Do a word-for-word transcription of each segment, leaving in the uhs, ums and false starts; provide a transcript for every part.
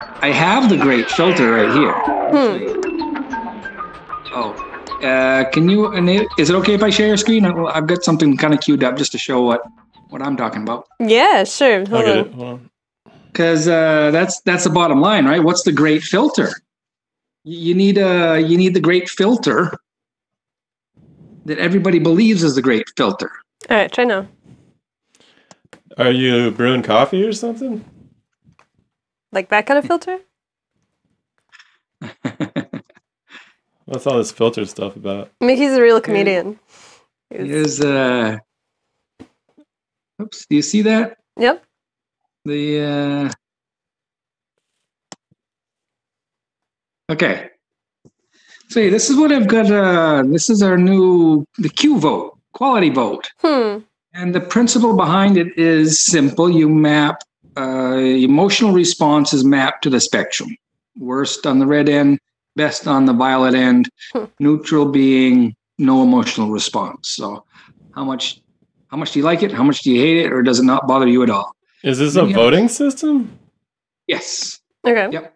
I have the great shelter right here. Hmm. Oh, uh, can you? Is it okay if I share your screen? I've got something kind of queued up just to show what what I'm talking about. Yeah, sure. Hold I'll get on. Because uh, that's that's the bottom line, right? What's the great filter? You need a you need the great filter that everybody believes is the great filter. All right, try now. Are you brewing coffee or something? Like that kind of filter? What's all this filter stuff about? I mean, he's a real comedian. He was... Here's, uh... Oops, do you see that? Yep. The, uh... Okay. So, hey, this is what I've got, uh... This is our new... The Q vote. Quality vote. Hmm. And the principle behind it is simple. You map... Uh, emotional response is mapped to the spectrum. Worst on the red end, best on the violet end, hmm. neutral being no emotional response. So how much how much do you like it? How much do you hate it? Or does it not bother you at all? Is this and a voting have... system? Yes. Okay. Yep.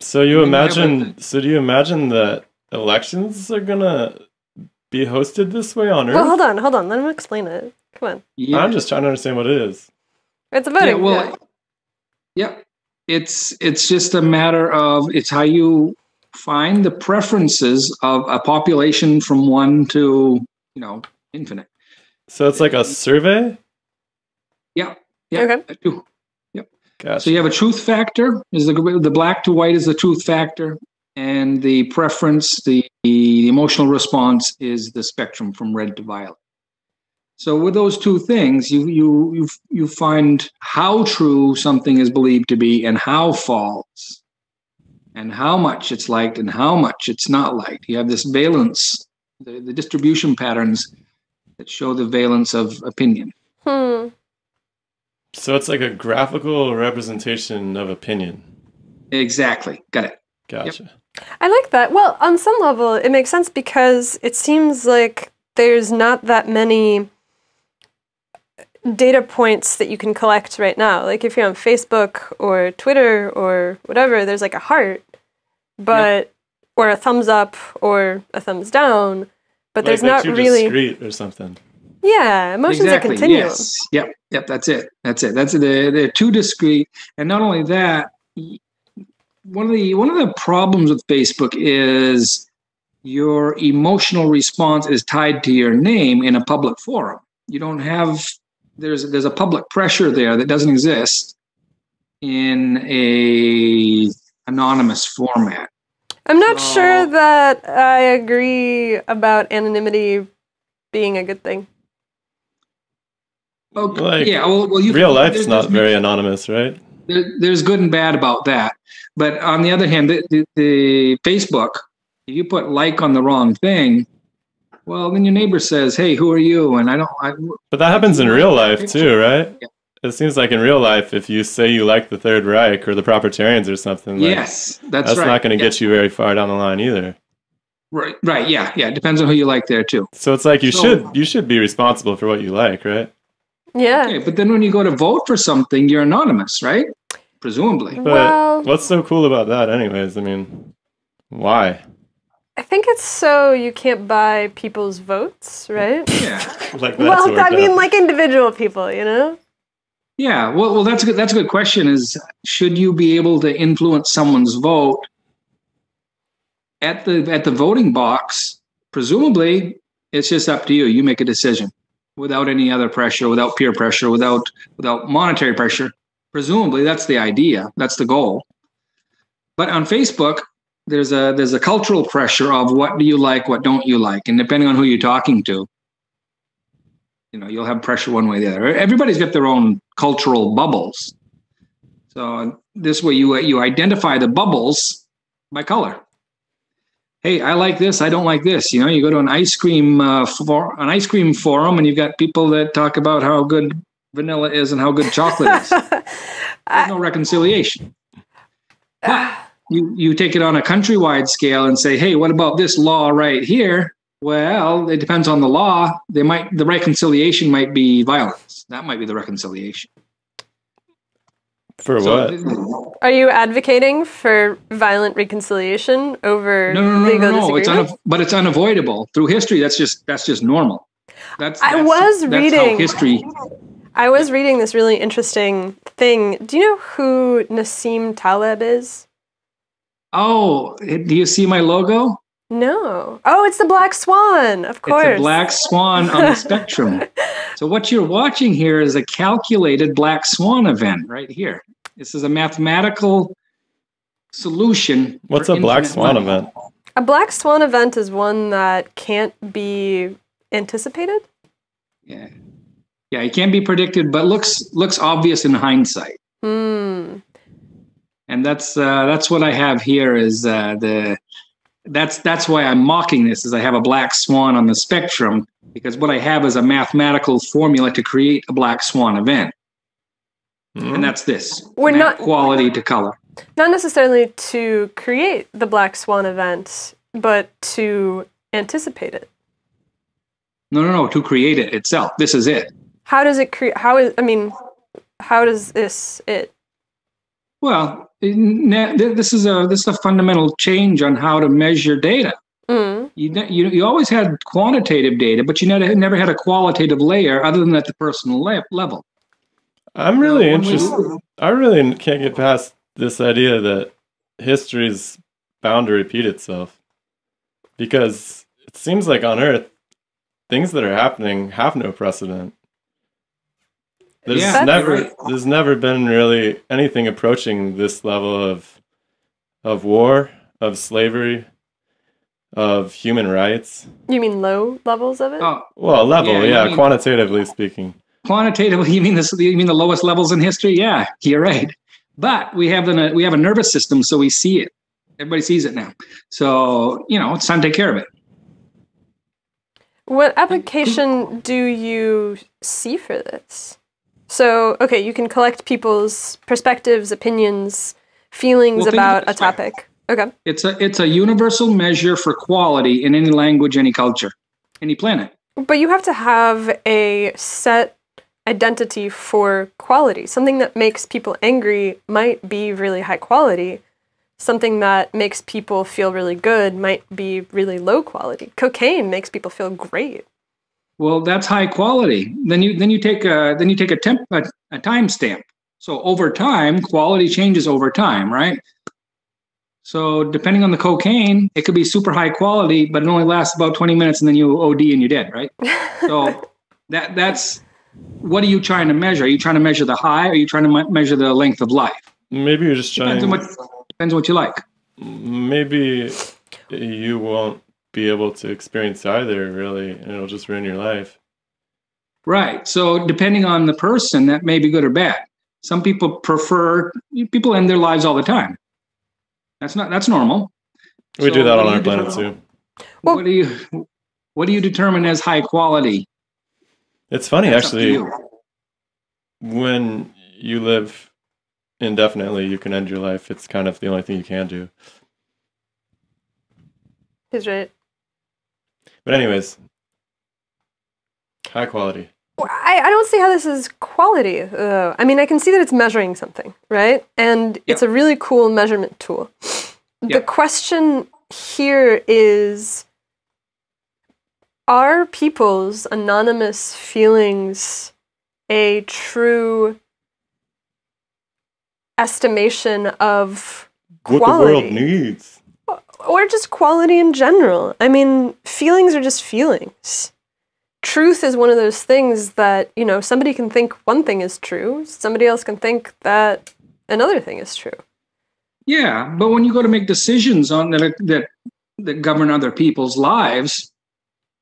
So you imagine so do you imagine that elections are gonna be hosted this way on Earth? Well, hold on, hold on, let him explain it. Come on. Yeah. I'm just trying to understand what it is. It's a voting yeah, well, yeah. Yeah, it's it's just a matter of it's how you find the preferences of a population from one to, you know, infinite. So it's like a survey? Yeah. Yeah. Okay. Yep. Gotcha. So you have a truth factor. Is the the black to white is the truth factor, and the preference, the, the emotional response is the spectrum from red to violet. So with those two things, you you you you find how true something is believed to be and how false, and how much it's liked and how much it's not liked. You have this valence, the, the distribution patterns that show the valence of opinion. Hmm. So it's like a graphical representation of opinion. Exactly. Got it. Gotcha. Yep. I like that. Well, on some level, it makes sense because it seems like there's not that many data points that you can collect right now. Like if you're on Facebook or Twitter or whatever, there's like a heart, but yeah. or a thumbs up or a thumbs down, but like there's not really discrete or something. Yeah, emotions exactly. are continuum. Yes. Yep, yep, that's it. That's it. That's it. They're, they're too discrete. And not only that, one of the one of the problems with Facebook is your emotional response is tied to your name in a public forum. You don't have, there's there's a public pressure there that doesn't exist in a anonymous format. I'm not so, sure that I agree about anonymity being a good thing. Okay, like, yeah, well, well you, real life's there's, not there's, very anonymous, right? There, there's good and bad about that. But on the other hand, the, the, the Facebook, if you put like on the wrong thing, well, then your neighbor says, "Hey, who are you?" And I don't. I, but that happens in real life too, right? Yeah. It seems like in real life, if you say you like the Third Reich or the Propertarians or something, like, yes, that's, that's right. not going to yes. get you very far down the line either. Right, right, yeah, yeah. It depends on who you like there too. So it's like you so, should you should be responsible for what you like, right? Yeah. Okay, but then when you go to vote for something, you're anonymous, right? Presumably. But well, what's so cool about that, anyways? I mean, why? I think it's so you can't buy people's votes, right? Yeah. like well, I mean, out. like individual people, you know? Yeah. Well, well, that's a good, that's a good question is, should you be able to influence someone's vote at the, at the voting box? Presumably, it's just up to you. You make a decision without any other pressure, without peer pressure, without, without monetary pressure. Presumably, that's the idea. That's the goal. But on Facebook, There's a there's a cultural pressure of what do you like, what don't you like, and depending on who you're talking to, you know, you'll have pressure one way or the other. Everybody's got their own cultural bubbles, so this way you you identify the bubbles by color. Hey, I like this, I don't like this. You know, you go to an ice cream uh, for an ice cream forum, and you've got people that talk about how good vanilla is and how good chocolate is. There's no reconciliation. But, You, you take it on a countrywide scale and say, hey, what about this law right here? Well, it depends on the law. They might the reconciliation might be violence. That might be the reconciliation. For so what? Are you advocating for violent reconciliation over no, no, no, legal no, no, no. disagreement? It's but it's unavoidable through history. That's just that's just normal. That's, I that's, was that's reading how history. I was reading this really interesting thing. Do you know who Nassim Taleb is? Oh, do you see my logo? No. Oh, it's the Black Swan, of course. It's a Black Swan on the spectrum. So what you're watching here is a calculated Black Swan event right here. This is a mathematical solution. What's a Black Swan event? A Black Swan event is one that can't be anticipated. Yeah. Yeah, it can be predicted, but looks looks obvious in hindsight. Mm. And that's uh, that's what I have here is uh, the. That's that's why I'm mocking this, is I have a black swan on the spectrum, because what I have is a mathematical formula to create a black swan event. Mm. And that's this. We're not quality to color. Not necessarily to create the black swan event, but to anticipate it. No, no, no, to create it itself. This is it. How does it create, how is, I mean, how does this it? Well, this is a this is a fundamental change on how to measure data. Mm. You, you you always had quantitative data, but you never never had a qualitative layer other than at the personal le level. I'm really so interested. I really can't get past this idea that history's bound to repeat itself, because it seems like on Earth things that are happening have no precedent. There's yeah, never right. there's never been really anything approaching this level of of war, of slavery, of human rights. You mean low levels of it? Oh, well, level, yeah, yeah mean, quantitatively speaking. Quantitatively, you mean this you mean the lowest levels in history? Yeah, you're right. But we have an we have a nervous system, so we see it. Everybody sees it now. So, you know, it's time to take care of it. What application do you see for this? So, okay, you can collect people's perspectives, opinions, feelings well, about a topic. Okay. It's a it's a universal measure for quality in any language, any culture, any planet. But you have to have a set identity for quality. Something that makes people angry might be really high quality. Something that makes people feel really good might be really low quality. Cocaine makes people feel great. Well, that's high quality. Then you then you take a then you take a temp a, a time stamp. So over time, quality changes over time, right? So depending on the cocaine, it could be super high quality, but it only lasts about twenty minutes, and then you O D and you're dead, right? So that that's what are you trying to measure? Are you trying to measure the high? Or are you trying to measure the length of life? Maybe you're just trying. Depends on what, depends on what you like. Maybe you won't be able to experience either, really, and it'll just ruin your life. Right. So depending on the person, that may be good or bad. Some people prefer, people end their lives all the time. That's not, that's normal. We so do that on our planet too. Well, what do you, what do you determine as high quality? It's funny, that's actually, you. when you live indefinitely, you can end your life. It's kind of the only thing you can do. He's right. But anyways, high quality. I, I don't see how this is quality, though. I mean, I can see that it's measuring something, right? And yep. It's a really cool measurement tool. Yep. The question here is, are people's anonymous feelings a true estimation of quality? What the world needs. Or just quality in general. I mean, feelings are just feelings. Truth is one of those things that, you know, somebody can think one thing is true, somebody else can think that another thing is true. Yeah, but when you go to make decisions on that that, that govern other people's lives,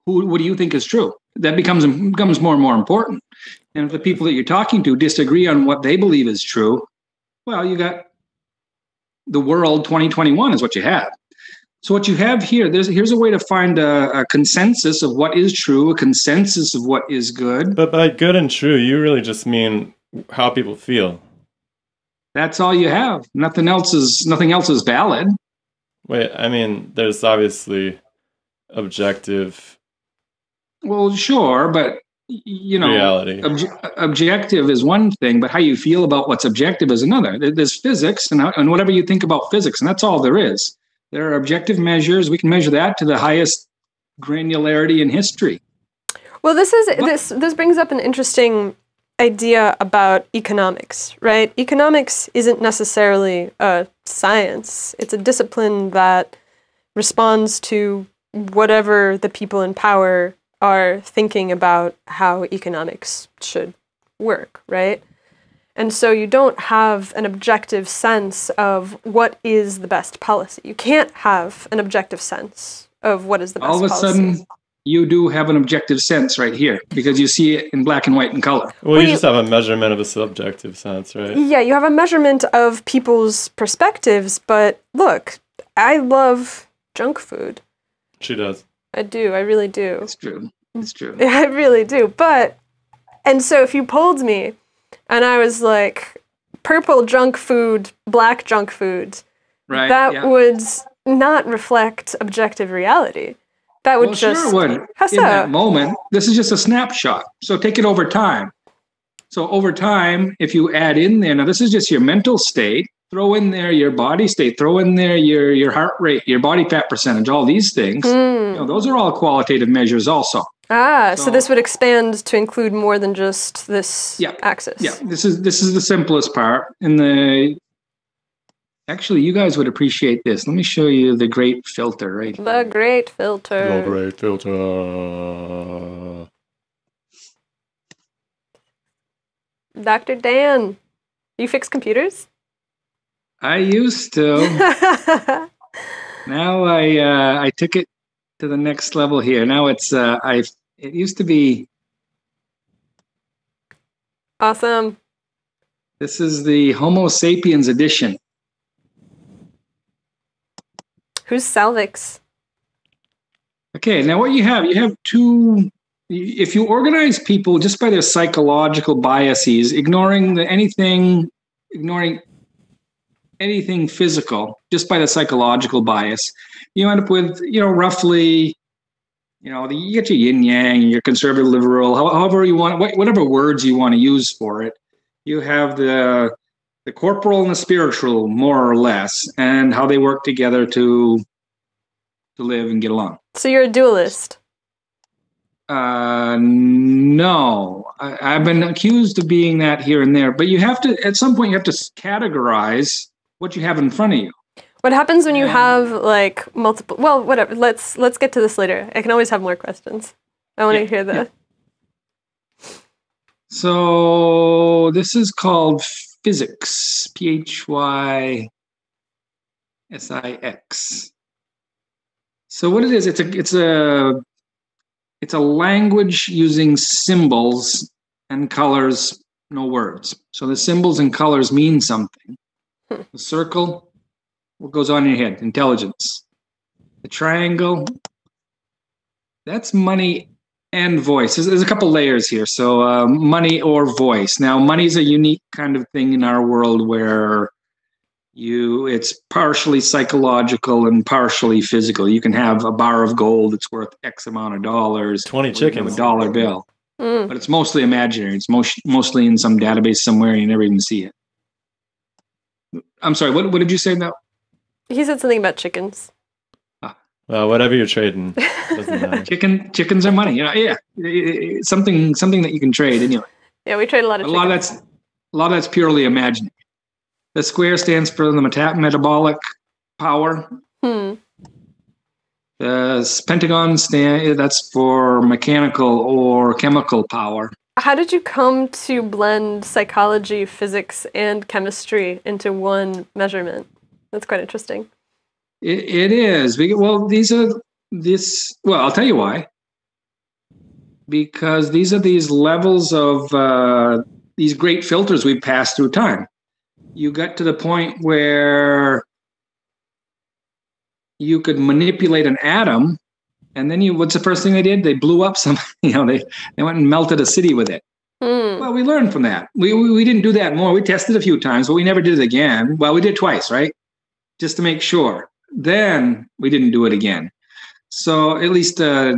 who, what do you think is true? That becomes, becomes more and more important. And if the people that you're talking to disagree on what they believe is true, well, you got the world twenty twenty-one is what you have. So what you have here, there's, here's a way to find a, a consensus of what is true, a consensus of what is good. But by good and true, you really just mean how people feel. That's all you have. Nothing else is, nothing else is valid. Wait, I mean, there's obviously objective. Well, sure, but you know, reality. Ob- objective is one thing, but how you feel about what's objective is another. There's physics, and, and whatever you think about physics, and that's all there is. There are objective measures. We can measure that to the highest granularity in history. Well, this is but, this this brings up an interesting idea about economics, right? Economics isn't necessarily a science. It's a discipline that responds to whatever the people in power are thinking about how economics should work, right? And so you don't have an objective sense of what is the best policy. You can't have an objective sense of what is the best policy. All of a sudden, you do have an objective sense right here, because you see it in black and white and color. Well, you, well, you just have a measurement of a subjective sense, right? Yeah, you have a measurement of people's perspectives, but look, I love junk food. She does. I do. I really do. It's true. It's true. I really do. But, and so if you polled me, and I was like, purple junk food, black junk food, right, that yeah. would not reflect objective reality. That would well, just... Sure would. How so? In that moment, this is just a snapshot. So take it over time. So over time, if you add in there, now this is just your mental state, throw in there your body state, throw in there your, your heart rate, your body fat percentage, all these things. Mm. You know, those are all qualitative measures also. Ah, so, so this would expand to include more than just this yeah, axis. Yeah, this is this is the simplest part. And the actually, you guys would appreciate this. Let me show you the great filter right here. The great filter. The great filter. Doctor Dan, you fix computers? I used to. Now I uh, I took it to the next level here. Now it's uh, I. It used to be awesome. This is the Homo sapiens edition. Who's Salvix? Okay, now what you have, you have two. If you organize people just by their psychological biases, ignoring the anything, ignoring. anything physical, just by the psychological bias, you end up with, you know, roughly, you know, the, you get your yin yang, your conservative liberal, however you want, whatever words you want to use for it. You have the the corporal and the spiritual, more or less, and how they work together to to live and get along. So you're a dualist. Uh, no, I, I've been accused of being that here and there, but you have to, at some point, you have to categorize what you have in front of you. What happens when you um, have like multiple, well, whatever, let's let's get to this later. I can always have more questions. I want yeah, to hear the... Yeah. So this is called PHYSIX, P H Y S I X. So what it is, it's a, it's a, it's a language using symbols and colors, no words. So the symbols and colors mean something. The circle, what goes on in your head? Intelligence. The triangle, that's money and voice. There's, there's a couple layers here. So uh, money or voice. Now, money is a unique kind of thing in our world where you it's partially psychological and partially physical. You can have a bar of gold that's worth X amount of dollars. twenty chickens. A dollar bill. Mm. But it's mostly imaginary. It's mo mostly in some database somewhere and you never even see it. I'm sorry, what, what did you say now? He said something about chickens. Ah. Well, whatever you're trading, doesn't matter. Chicken, chickens are money. You know, yeah, it's something, something that you can trade anyway. Yeah, we trade a lot of a chickens. Lot of that's, a lot of that's purely imaginary. The square stands for the meta metabolic power. Hmm. The pentagon, stand, that's for mechanical or chemical power. How did you come to blend psychology, physics, and chemistry into one measurement? That's quite interesting. It, it is. Well, these are this. Well, I'll tell you why. Because these are these levels of uh, these great filters we've passed through time. You got to the point where you could manipulate an atom. And then you, what's the first thing they did? They blew up some, you know, they, they went and melted a city with it. Mm. Well, we learned from that. We, we we didn't do that more. We tested a few times, but we never did it again. Well, we did twice, right? Just to make sure. Then we didn't do it again. So at least uh,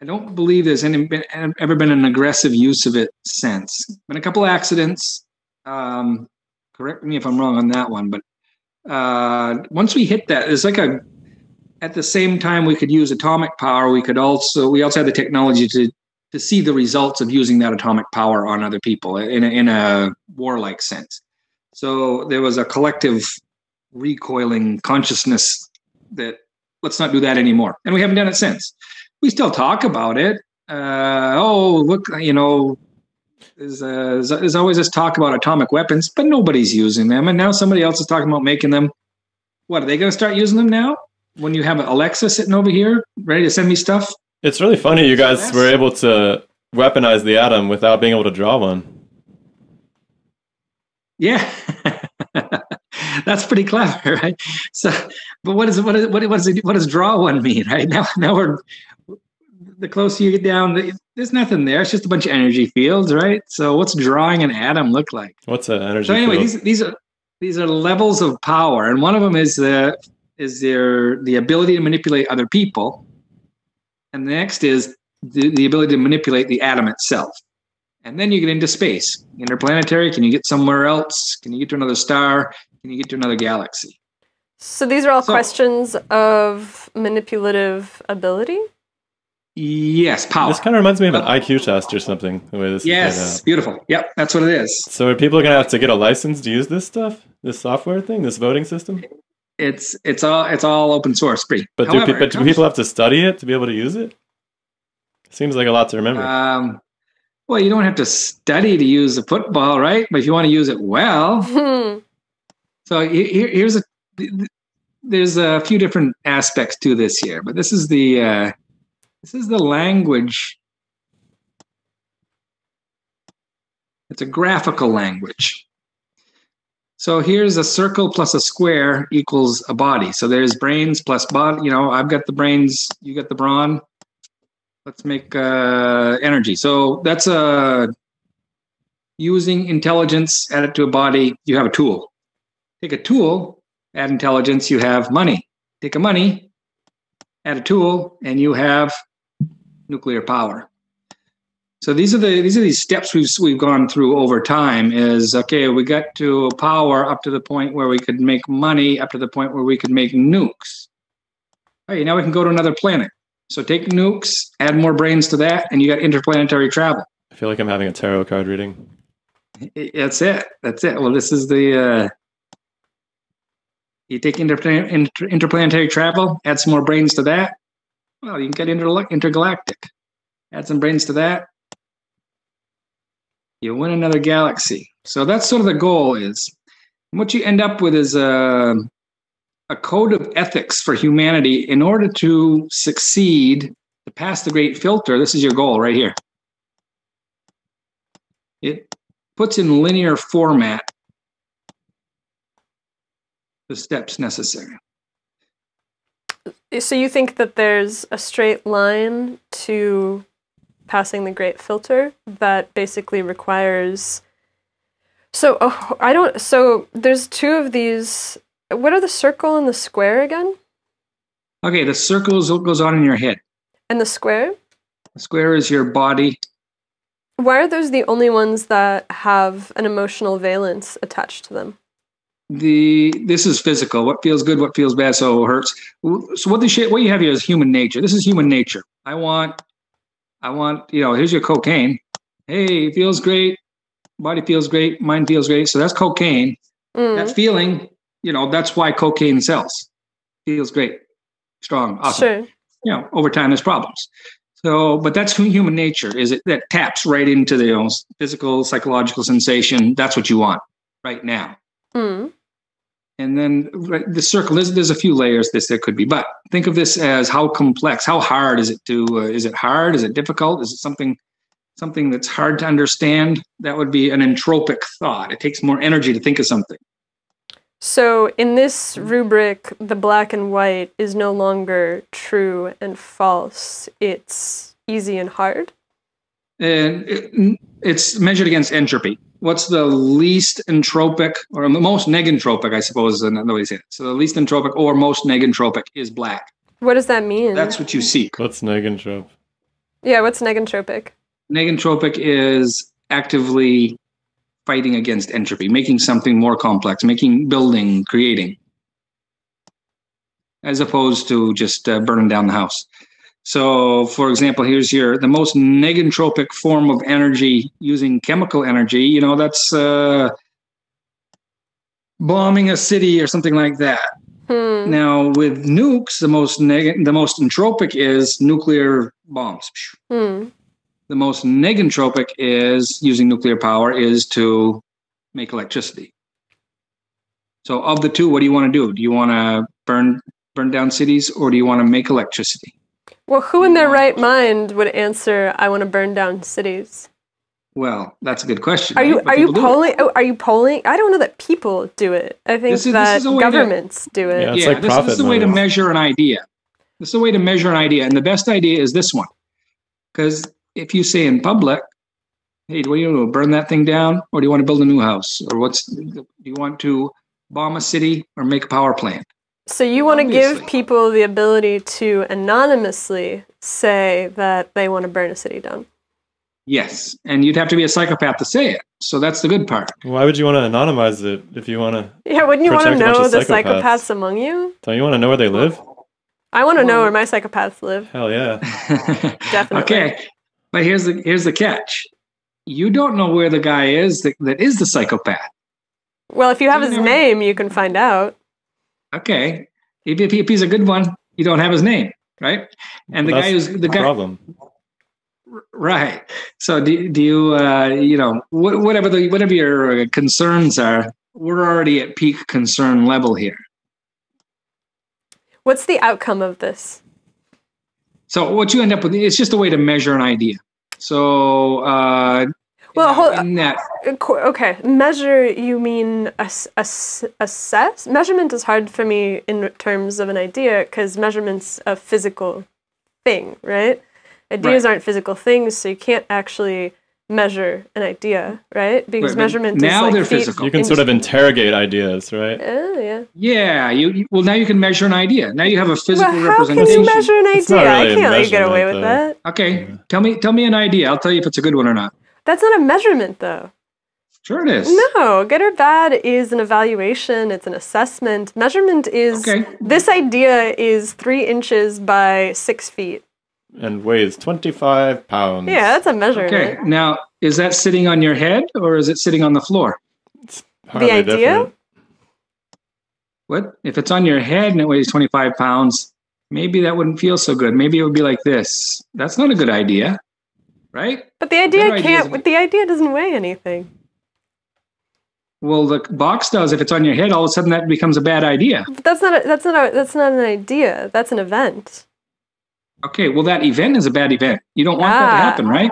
I don't believe there's any been, ever been an aggressive use of it since. Been a couple accidents. Um, correct me if I'm wrong on that one, but uh, once we hit that, it's like a. At the same time, we could use atomic power. We could also we also had the technology to to see the results of using that atomic power on other people in a, in a warlike sense. So there was a collective recoiling consciousness that let's not do that anymore, and we haven't done it since. We still talk about it. Uh, oh, look, you know, there's, uh, there's always this talk about atomic weapons, but nobody's using them. And now somebody else is talking about making them. What, are they going to start using them now? When you have Alexa sitting over here, ready to send me stuff? It's really funny you guys were able to weaponize the atom without being able to draw one. Yeah. That's pretty clever, right? So, but what is what is what does what does draw one mean, right? Now, now we're the closer you get down, there's nothing there. It's just a bunch of energy fields, right? So, what's drawing an atom look like? What's an energy? So, anyway, field? these these are these are levels of power, and one of them is the is their the ability to manipulate other people, and the next is the, the ability to manipulate the atom itself. And then you get into space, interplanetary. Can you get somewhere else? Can you get to another star? Can you get to another galaxy? So these are all so, questions of manipulative ability? Yes, power. This kind of reminds me of an I Q test or something. The way this yes, beautiful. Yep, that's what it is. So are people going to have to get a license to use this stuff? This software thing? This voting system? It's it's all it's all open source, free. But, However, do, pe but do people have to study it to be able to use it? Seems like a lot to remember. Um, well, you don't have to study to use the football, right? But if you want to use it well... Hmm. So here, here's a, there's a few different aspects to this here, but this is the, uh, this is the language. It's a graphical language. So here's a circle plus a square equals a body. So there's brains plus body, you know, I've got the brains, you got the brawn. Let's make uh, energy. So that's a, using intelligence, add it to a body, you have a tool. Take a tool, add intelligence, you have money. Take a money, add a tool, and you have nuclear power. So these are the these are these steps we've we've gone through over time. Is okay, we got to power up to the point where we could make money, up to the point where we could make nukes. All right, now we can go to another planet. So take nukes, add more brains to that, and you got interplanetary travel. I feel like I'm having a tarot card reading. That's it. That's it. Well, this is the. Uh, You take interplan inter interplanetary travel, add some more brains to that. Well, you can get inter intergalactic. Add some brains to that. You win another galaxy. So that's sort of the goal is. And what you end up with is a, a code of ethics for humanity in order to succeed, to pass the great filter. This is your goal right here. It puts in linear format the steps necessary. So you think that there's a straight line to passing the great filter that basically requires... So oh, I don't... So there's two of these. What are the circle and the square again? Okay, the circle is what goes on in your head. And the square? The square is your body. Why are those the only ones that have an emotional valence attached to them? The this is physical. What feels good, what feels bad, so hurts. So what the shit? What you have here is human nature. This is human nature. I want, I want. You know, here's your cocaine. Hey, it feels great. Body feels great. Mind feels great. So that's cocaine. Mm. That feeling. You know, that's why cocaine sells. Feels great, strong, awesome. Sure. You know, over time there's problems. So, but that's human nature. Is it that taps right into the you know, physical, psychological sensation? That's what you want right now. Mm. And then right, the circle is there's a few layers this there could be, but think of this as how complex, how hard is it to? Uh, is it hard? Is it difficult? Is it something something that's hard to understand? That would be an entropic thought. It takes more energy to think of something. So in this rubric, the black and white is no longer true and false. It's easy and hard. And it, it's measured against entropy. What's the least entropic or the most negentropic, I suppose, is another way to say it. So the least entropic or most negentropic is black. What does that mean? That's what you seek. What's negentrop? Yeah, what's negentropic? Negentropic is actively fighting against entropy, making something more complex, making, building, creating, as opposed to just uh, burning down the house. So, for example, here's your, the most negentropic form of energy using chemical energy, you know, that's uh, bombing a city or something like that. Hmm. Now, with nukes, the most neg the most entropic is nuclear bombs. Hmm. The most negentropic is, using nuclear power, is to make electricity. So of the two, what do you want to do? Do you want to burn burn down cities, or do you want to make electricity? Well, who in their right mind would answer, I want to burn down cities? Well, that's a good question. Are right? you but are you polling? Oh, are you polling? I don't know that people do it. I think is, that governments to, do it. Yeah, it's yeah like this, this is the way to measure an idea. This is a way to measure an idea. And the best idea is this one. Because if you say in public, hey, do you want to burn that thing down? Or do you want to build a new house? Or what's, do you want to bomb a city or make a power plant? So you want to give people the ability to anonymously say that they want to burn a city down. Yes, and you'd have to be a psychopath to say it. So that's the good part. Why would you want to anonymize it if you want to? Yeah, wouldn't you want to know the psychopaths. psychopaths among you? Don't you want to know where they live? I want to well, know where my psychopaths live. Hell yeah. Definitely. Okay, but here's the here's the catch. You don't know where the guy is that, that is the psychopath. Well, if you have you his never... name, you can find out. Okay, if, if, he, if he's a good one, you don't have his name, right? And well, the guy who's the guy. Problem. Right. So do, do you, uh, you know, wh whatever the whatever your concerns are, we're already at peak concern level here. What's the outcome of this? So what you end up with, it's just a way to measure an idea. So, uh, well, hold on. That okay, measure, you mean ass ass assess? Measurement is hard for me in terms of an idea because measurement's a physical thing, right? Ideas right. aren't physical things, so you can't actually measure an idea, right? Because right, measurement now is like they're physical. You can sort of interrogate ideas, right? Oh yeah. Yeah. You, you well now you can measure an idea. Now you have a physical well, how representation. How can you measure an idea? Really I can't let you get away with that. Okay, yeah. tell me, tell me an idea. I'll tell you if it's a good one or not. That's not a measurement, though. Sure it is. No, good or bad is an evaluation. It's an assessment. Measurement is okay. This idea is three inches by six feet. And weighs twenty-five pounds. Yeah, that's a measurement. Okay, now, is that sitting on your head or is it sitting on the floor? It's the idea? Different. What? If it's on your head and it weighs twenty-five pounds, maybe that wouldn't feel so good. Maybe it would be like this. That's not a good idea, right? But the idea can't, but the idea doesn't weigh anything. Well, the box does. If it's on your head, all of a sudden that becomes a bad idea. But that's not a, that's not a, that's not an idea. That's an event. Okay, well, that event is a bad event. You don't want ah. that to happen, right?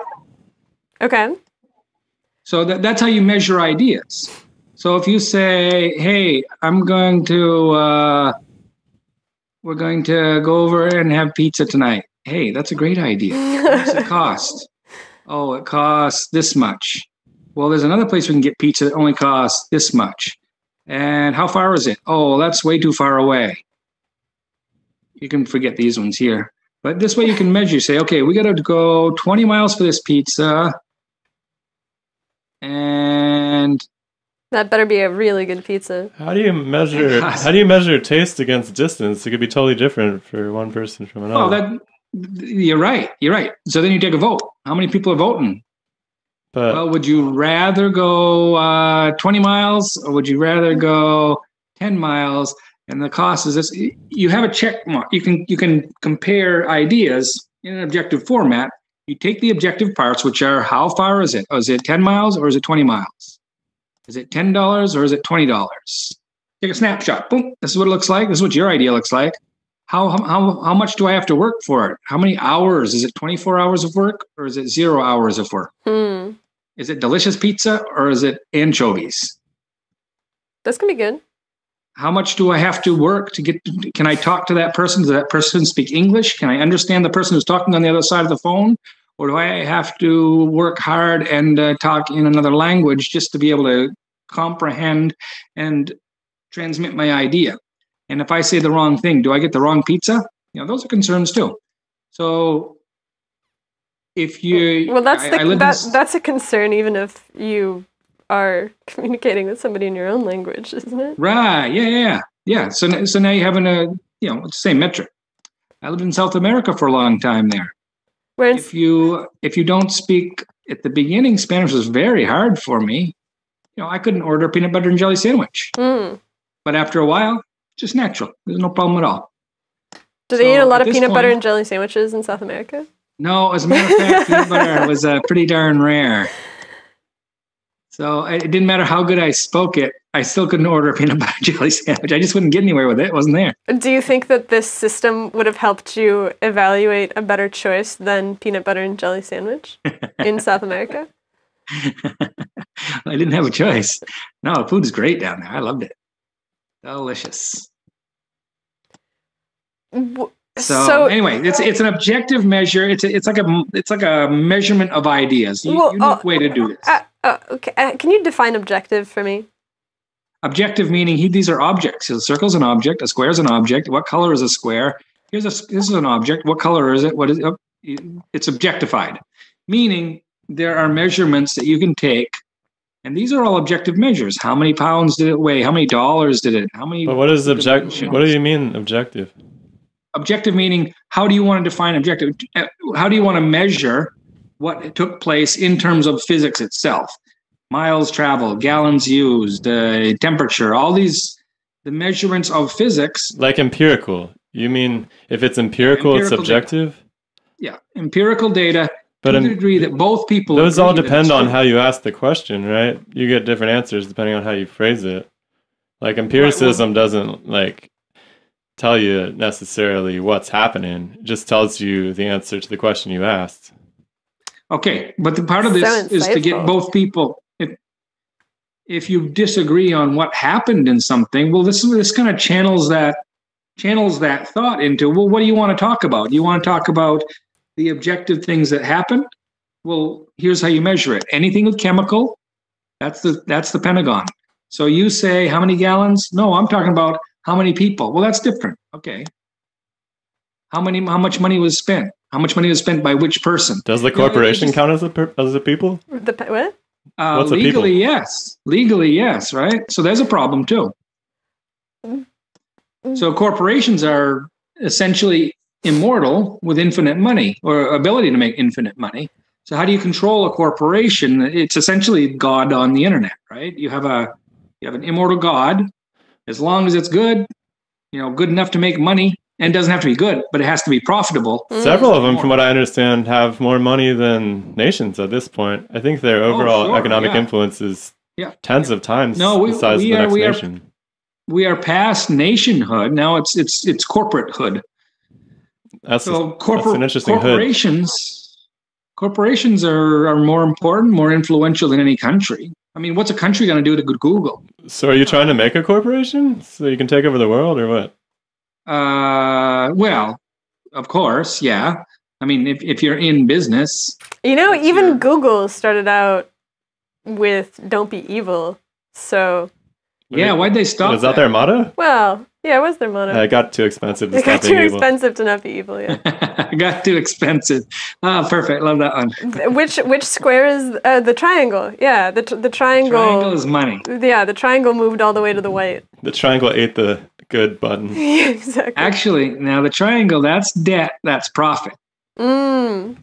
Okay. So that, that's how you measure ideas. So if you say, hey, I'm going to, uh, we're going to go over and have pizza tonight. Hey, that's a great idea. What's it cost? Oh, it costs this much. Well, there's another place we can get pizza that only costs this much. And how far is it? Oh, that's way too far away. You can forget these ones here. But this way you can measure, say, okay, we got to go twenty miles for this pizza. And that better be a really good pizza. How do you measure how do you measure taste against distance? It could be totally different for one person from another. Oh, that you're right. You're right. So then you take a vote. How many people are voting? But, well, would you rather go uh, twenty miles or would you rather go ten miles? And the cost is this, you have a check mark. You can, you can compare ideas in an objective format. You take the objective parts, which are how far is it? Oh, is it ten miles or is it twenty miles? Is it ten dollars or is it twenty dollars? Take a snapshot. Boom. This is what it looks like. This is what your idea looks like. How, how, how much do I have to work for it? How many hours? Is it twenty-four hours of work or is it zero hours of work? Hmm. Is it delicious pizza or is it anchovies? That's going to be good. How much do I have to work to get, to, can I talk to that person? Does that person speak English? Can I understand the person who's talking on the other side of the phone? Or do I have to work hard and uh, talk in another language just to be able to comprehend and transmit my idea? And if I say the wrong thing, do I get the wrong pizza? You know, those are concerns too. So if you... Well, that's, I, the, I that, this... that's a concern even if you are communicating with somebody in your own language, isn't it? Right, yeah, yeah, yeah. So, so now you're having a, you know, it's the same metric. I lived in South America for a long time there. Whereas... If you if you don't speak, at the beginning, Spanish was very hard for me. You know, I couldn't order a peanut butter and jelly sandwich. Mm. But after a while, just natural. There's no problem at all. Do they so eat a lot of peanut point, butter and jelly sandwiches in South America? No, as a matter of fact, peanut butter was uh, pretty darn rare. So it didn't matter how good I spoke it, I still couldn't order a peanut butter and jelly sandwich. I just wouldn't get anywhere with it. It wasn't there. Do you think that this system would have helped you evaluate a better choice than peanut butter and jelly sandwich in South America? I didn't have a choice. No, the food's great down there. I loved it. Delicious. So, so anyway, it's it's an objective measure. It's a, it's like a it's like a measurement of ideas. You, well, unique uh, way to do this. Uh, uh, okay, uh, can you define objective for me? Objective meaning he, these are objects. So a circle is an object. A square is an object. What color is a square? Here's a this is an object. What color is it? What is it? It's objectified, meaning there are measurements that you can take. And these are all objective measures. How many pounds did it weigh? How many dollars did it? How many? But what is objective? What do you mean objective? Objective meaning, how do you want to define objective? How do you want to measure what took place in terms of physics itself? Miles traveled, gallons used, uh, temperature, all these, the measurements of physics. Like empirical. You mean if it's empirical, empirical it's subjective? Data. Yeah, empirical data. But to the degree that both people those all depend on how you ask the question, right? You get different answers depending on how you phrase it. Like empiricism right, well, doesn't like tell you necessarily what's happening; it just tells you the answer to the question you asked. Okay, but the part of this so is to get both people. If if you disagree on what happened in something, well, this this kind of channels that channels that thought into well, what do you want to talk about? Do you want to talk about the objective things that happen? Well, here's how you measure it. Anything with chemical, that's the that's the Pentagon. So you say how many gallons? No, I'm talking about how many people. Well, that's different. Okay. How many? How much money was spent? How much money was spent by which person? Does the corporation count as a per, as a people? The what? Uh, What's legally, a people? yes. Legally, yes. Right. So there's a problem too. So corporations are essentially immortal with infinite money or ability to make infinite money. So how do you control a corporation? It's essentially God on the internet, right? You have a you have an immortal God. As long as it's good, you know, good enough to make money, and doesn't have to be good, but it has to be profitable. Mm. Several of them, from what I understand, have more money than nations at this point. I think their overall oh, sure. economic yeah. influence is yeah. tens yeah. of times no, we, the size we of the are, next we nation. Are, we are past nationhood. Now it's it's it's corporatehood. That's, so a, corpor that's an interesting corporations, hood. Corporations are, are more important, more influential than any country. I mean, what's a country going to do to Google? So are you trying to make a corporation so you can take over the world or what? Uh, well, of course, yeah. I mean, if, if you're in business. You know, even your... Google started out with don't be evil, so. Yeah, why'd they stop Was that, that their motto? Well, yeah, it was their motto. Uh, it got too expensive to it stop being evil. It got too expensive to not be evil, yeah. It got too expensive. Ah, oh, perfect. Love that one. Which which square is uh, the triangle? Yeah, the, tr the triangle. The triangle is money. Yeah, the triangle moved all the way to the white. The triangle ate the good button. Yeah, exactly. Actually, now the triangle, that's debt, that's profit. Mm.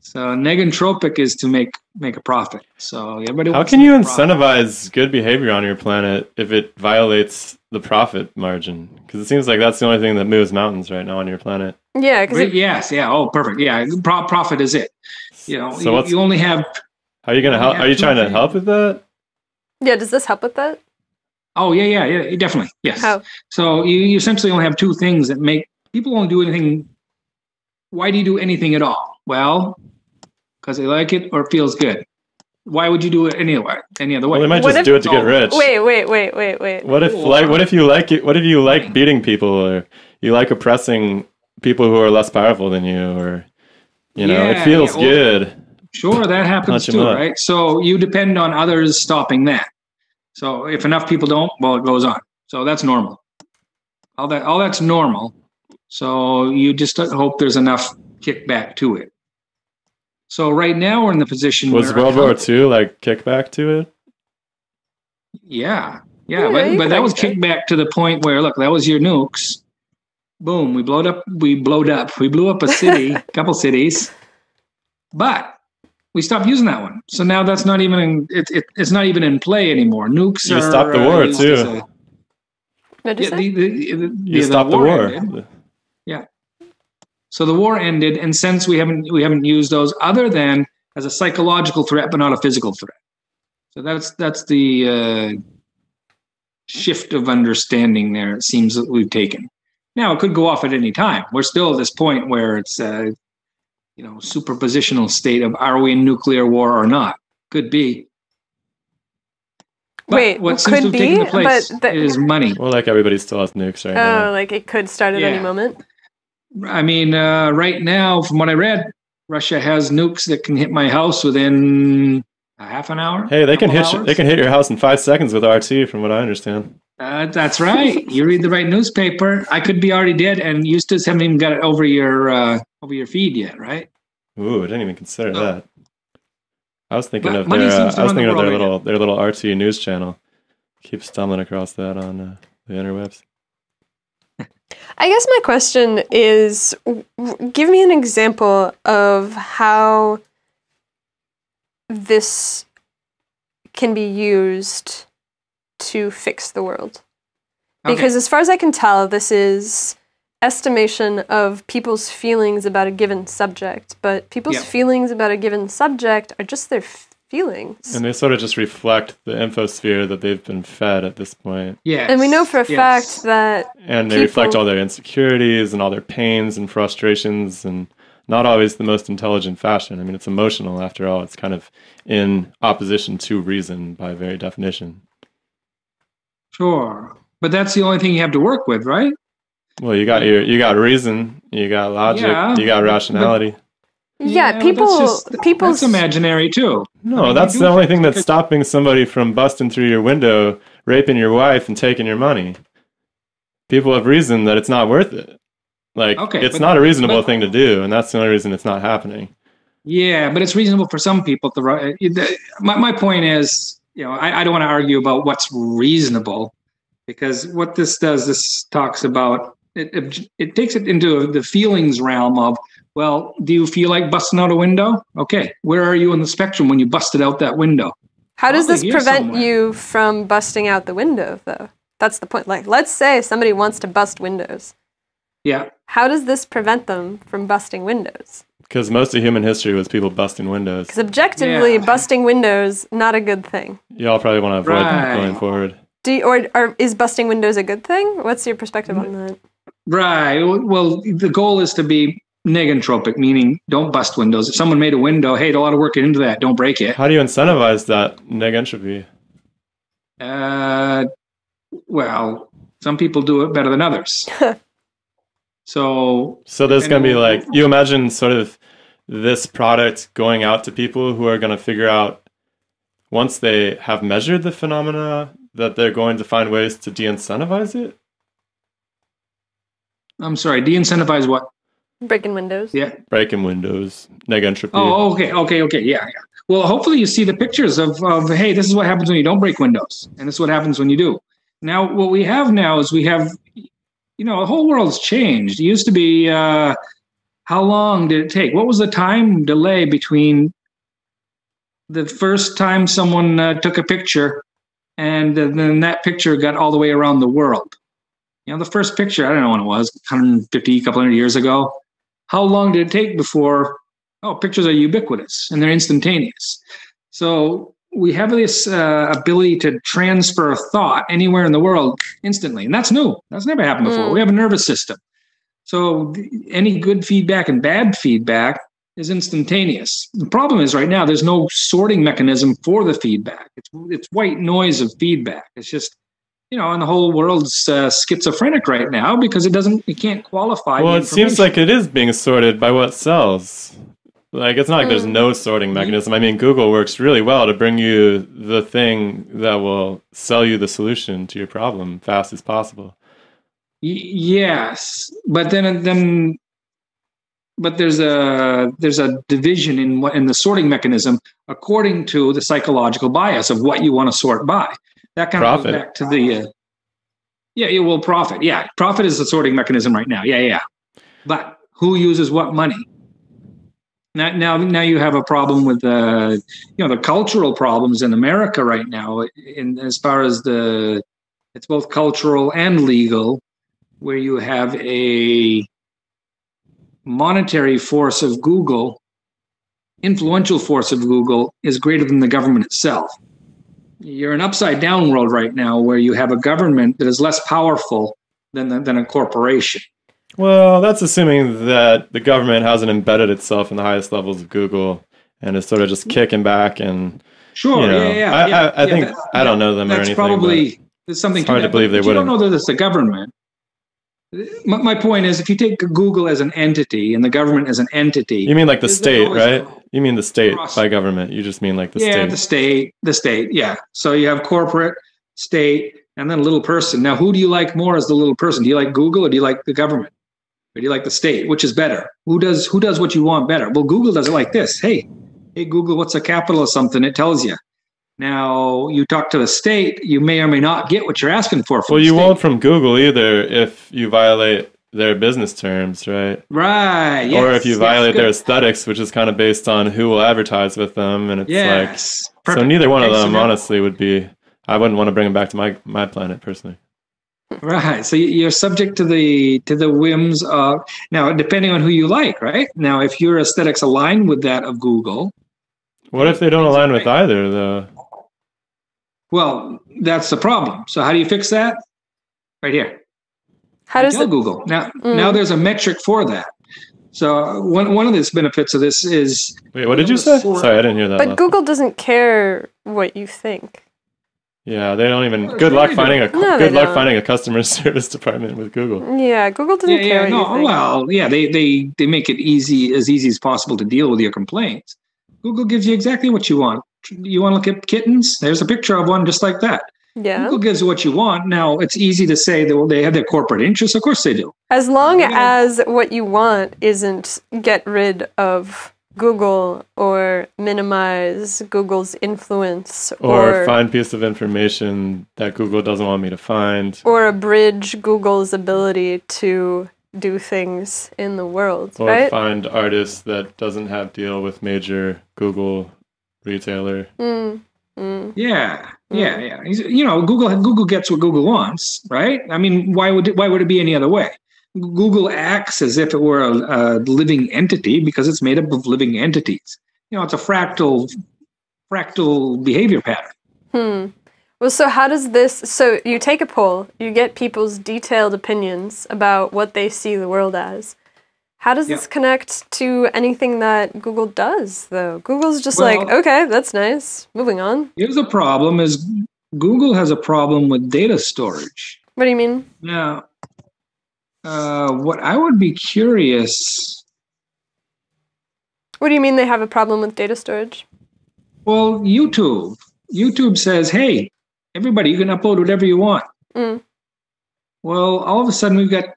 So negentropic is to make make a profit. So everybody. How can you incentivize good behavior on your planet if it violates the profit margin? Because it seems like that's the only thing that moves mountains right now on your planet. Yeah. Because yes. Yeah. Oh, perfect. Yeah. Pro profit is it. You know. So you, you only have. How are you gonna help? Are you trying to help with that? Yeah. Does this help with that? Oh yeah yeah yeah definitely yes. How? So you, you essentially only have two things that make people won't do anything. Why do you do anything at all? Well. Because they like it or it feels good. Why would you do it anyway? Any other way? Well, they might just if, do it to get rich. Wait, wait, wait, wait, wait. What if like? What if you like it? What if you like beating people, or you like oppressing people who are less powerful than you, or you know, yeah, it feels yeah, well, good. Sure, that happens too, up. right? So you depend on others stopping that. So if enough people don't, well, it goes on. So that's normal. All that, all that's normal. So you just hope there's enough kickback to it. So right now we're in the position was where World War Two like kickback to it. Yeah, yeah, yeah but, but that was kickback to the point where look, that was your nukes. Boom, we blowed up. We blowed up. We blew up a city, a couple cities, but we stopped using that one. So now that's not even in, it, it, it's not even in play anymore. Nukes. You are, stopped the war uh, too. What did you yeah, say? The, the, the, you the, stopped the war. The war. Yeah. So the war ended, and since we haven't we haven't used those other than as a psychological threat, but not a physical threat. So that's that's the uh, shift of understanding there. It seems that we've taken. Now it could go off at any time. We're still at this point where it's a you know superpositional state of are we in nuclear war or not? Could be. But Wait, what seems could to have be? Taken the place but the is money. Well, like everybody still has nukes right oh, now. Oh, like it could start at yeah. any moment. I mean, uh, right now, from what I read, Russia has nukes that can hit my house within a half an hour. Hey, they can hit hours. they can hit your house in five seconds with R T, from what I understand. Uh, that's right. You read the right newspaper. I could be already dead, and you just haven't even got it over your uh, over your feed yet, right? Ooh, I didn't even consider so, that. I was thinking of their. Uh, I was thinking of their little their little R T news channel. Keep stumbling across that on uh, the interwebs. I guess my question is, give me an example of how this can be used to fix the world. Okay. Because as far as I can tell, this is estimation of people's feelings about a given subject, but people's yeah. feelings about a given subject are just their feelings. And they sort of just reflect the infosphere that they've been fed at this point. Yes. And we know for a yes. fact that And they people... reflect all their insecurities and all their pains and frustrations and not always the most intelligent fashion. I mean, it's emotional after all. It's kind of in opposition to reason by very definition. Sure, but that's the only thing you have to work with, right? Well, you got your, you got reason, you got logic, yeah, you got rationality. But, yeah, yeah, people, well, that's just, people's that's imaginary too. No, I mean, that's the only thing that's stopping somebody from busting through your window, raping your wife, and taking your money. People have reason that it's not worth it. Like, okay, it's but, not a reasonable but, thing to do, and that's the only reason it's not happening. Yeah, but it's reasonable for some people. The my my point is. You know, I, I don't want to argue about what's reasonable, because what this does, this talks about, it, it, it takes it into the feelings realm of, well, do you feel like busting out a window? Okay, where are you on the spectrum when you busted out that window? How does this prevent you from busting out the window, though? That's the point. Like, let's say somebody wants to bust windows. Yeah. How does this prevent them from busting windows? Because most of human history was people busting windows. Because objectively, yeah. busting windows, not a good thing. Y'all probably want to avoid right. that going forward. Do you, or, or is busting windows a good thing? What's your perspective on that? Right. Well, the goal is to be negentropic, meaning don't bust windows. If someone made a window, hey, a lot of work into that. Don't break it. How do you incentivize that negentropy? Uh, well, some people do it better than others. So, so there's going to be like, you imagine sort of this product going out to people who are going to figure out, once they have measured the phenomena, that they're going to find ways to de-incentivize it? I'm sorry, de-incentivize what? Breaking windows. Yeah. Breaking windows, negentropy. Oh, okay, okay, okay, yeah, yeah. Well, hopefully you see the pictures of, of, hey, this is what happens when you don't break windows, and this is what happens when you do. Now, what we have now is we have... You know, the whole world's changed. It used to be, uh, how long did it take? What was the time delay between the first time someone uh, took a picture and then that picture got all the way around the world? You know, the first picture, I don't know when it was, a hundred fifty, a couple hundred years ago. How long did it take before, oh, pictures are ubiquitous and they're instantaneous. So we have this uh, ability to transfer thought anywhere in the world instantly. And that's new. That's never happened before. Mm. We have a nervous system. So any good feedback and bad feedback is instantaneous. The problem is right now, there's no sorting mechanism for the feedback. It's, it's white noise of feedback. It's just, you know, and the whole world's uh, schizophrenic right now because it doesn't, it can't qualify. Well, it seems like it is being sorted by what sells. Like, it's not like there's no sorting mechanism. I mean, Google works really well to bring you the thing that will sell you the solution to your problem fast as possible. Y yes, but then then but there's a there's a division in what in the sorting mechanism according to the psychological bias of what you want to sort by. That kind profit. of goes back to the uh, yeah, it will profit. Yeah, profit is the sorting mechanism right now. Yeah, yeah. But who uses what money? Now, now, now you have a problem with the you know the cultural problems in America right now. In as far as the it's both cultural and legal, where you have a monetary force of Google, influential force of Google is greater than the government itself. You're an upside down world right now where you have a government that is less powerful than, the, than a corporation. Well, that's assuming that the government hasn't embedded itself in the highest levels of Google and is sort of just kicking back and... Sure, you know, yeah, yeah. I, yeah, I, I yeah, think, that, I don't yeah, know them or anything. Probably, there's something it's hard to, to believe they wouldn't. You don't know that it's the government. My point is, if you take Google as an entity and the government as an entity, you mean like the state, right? You mean the state cross. by government. You just mean like the yeah, state. Yeah, the state, the state. Yeah. So you have corporate, state, and then little person. Now, who do you like more as the little person? Do you like Google or do you like the government? Or do you like the state? Which is better? Who does who does what you want better? Well, Google does it like this. Hey, hey, Google, what's the capital of something? It tells you. Now, you talk to the state, you may or may not get what you're asking for. Well, you won't from Google either if you violate their business terms, right? Right, yes. Or if you violate their aesthetics, which is kind of based on who will advertise with them. And it's yes. like, Perfect. so neither one of them, honestly, would be, I wouldn't want to bring them back to my, my planet, personally. Right, so you're subject to the to the whims of, now, depending on who you like, right? Now, if your aesthetics align with that of Google. What if they don't align with either, though? Well, that's the problem. So how do you fix that? Right here. How does it Google? Now, mm. now there's a metric for that. So one one of the benefits of this is... Wait, what did you say? Sorry, I didn't hear that. But Google doesn't care what you think. Yeah, they don't even... Good luck finding a good luck finding a customer service department with Google. Yeah, Google doesn't care what you think. Well, yeah, they, they, they make it easy as easy as possible to deal with your complaints. Google gives you exactly what you want. You want to look at kittens? There's a picture of one just like that. Yeah. Google gives what you want. Now, it's easy to say that well, they have their corporate interests. Of course they do. As long you know, as what you want isn't get rid of Google or minimize Google's influence. Or, or find a piece of information that Google doesn't want me to find. Or abridge Google's ability to do things in the world, or right? Or find artists that doesn't have deal with major Google... retailer. Mm, mm, yeah, yeah, yeah. You know, Google Google gets what Google wants, right? I mean, why would it, why would it be any other way? Google acts as if it were a, a living entity because it's made up of living entities. You know, it's a fractal, fractal behavior pattern. Hmm. Well, so how does this? So you take a poll, you get people's detailed opinions about what they see the world as. How does yeah. this connect to anything that Google does, though? Google's just well, like, okay, that's nice. Moving on. Here's the problem is Google has a problem with data storage. What do you mean? Now, uh, what I would be curious... What do you mean they have a problem with data storage? Well, YouTube. YouTube says, hey, everybody, you can upload whatever you want. Mm. Well, all of a sudden we've got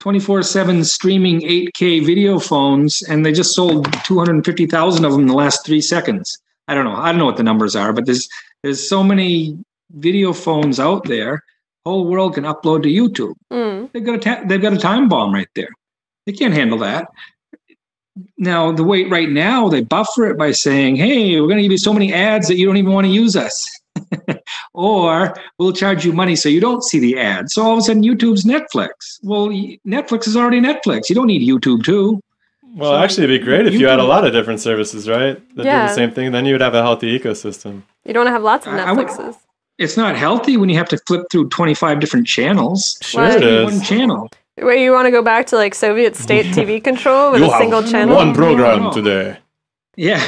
twenty-four seven streaming eight K video phones, and they just sold two hundred fifty thousand of them in the last three seconds. I don't know. I don't know what the numbers are, but there's there's so many video phones out there. Whole world can upload to YouTube. Mm. They've got a ta they've got a time bomb right there. They can't handle that. Now the way right now they buffer it by saying, "Hey, we're going to give you so many ads that you don't even want to use us." Or we'll charge you money so you don't see the ad. So all of a sudden, YouTube's Netflix. Well, Netflix is already Netflix. You don't need YouTube too. Well, so actually, it'd be great if YouTube. you had a lot of different services, right? That yeah. do the same thing. Then you would have a healthy ecosystem. You don't have lots of Netflixes. I, I, it's not healthy when you have to flip through twenty-five different channels. Sure it is. One channel. Wait, you want to go back to like Soviet state T V control with you a single channel? One program today. Yeah.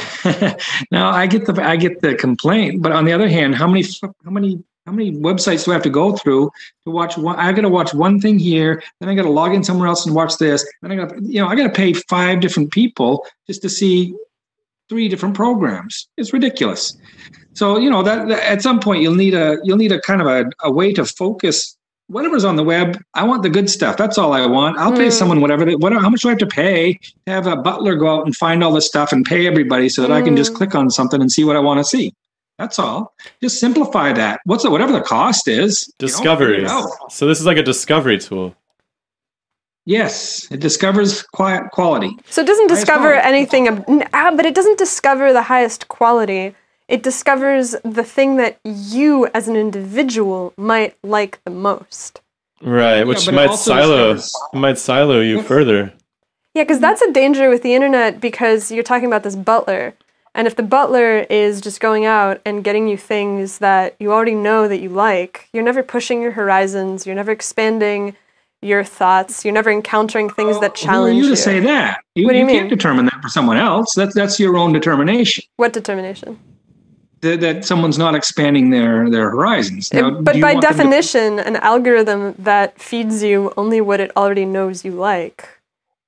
Now I get the I get the complaint, but on the other hand, how many how many how many websites do I have to go through to watch one? I got to watch one thing here, then I got to log in somewhere else and watch this. Then I got to, you know I got to pay five different people just to see three different programs. It's ridiculous. So you know that, that at some point you'll need a you'll need a kind of a, a way to focus whatever's on the web, I want the good stuff. That's all I want. I'll mm. pay someone whatever they, what, how much do I have to pay to have a butler go out and find all this stuff and pay everybody so that mm. I can just click on something and see what I want to see? That's all. Just simplify that. What's the, whatever the cost is. Discovery. You know, so this is like a discovery tool. Yes, it discovers quiet quality. So it doesn't discover anything, but it doesn't discover the highest quality. It discovers the thing that you as an individual might like the most. Right, which yeah, might silo might silo you further. Yeah, because that's a danger with the internet, because you're talking about this butler. And if the butler is just going out and getting you things that you already know that you like, you're never pushing your horizons, you're never expanding your thoughts. You're never encountering things well, that challenge you. Who are you to you. say that? You, what do you, you mean? Can't determine that for someone else. That's that's your own determination. What determination? That, that someone's not expanding their their horizons. Now, it, but by definition, an algorithm that feeds you only what it already knows you like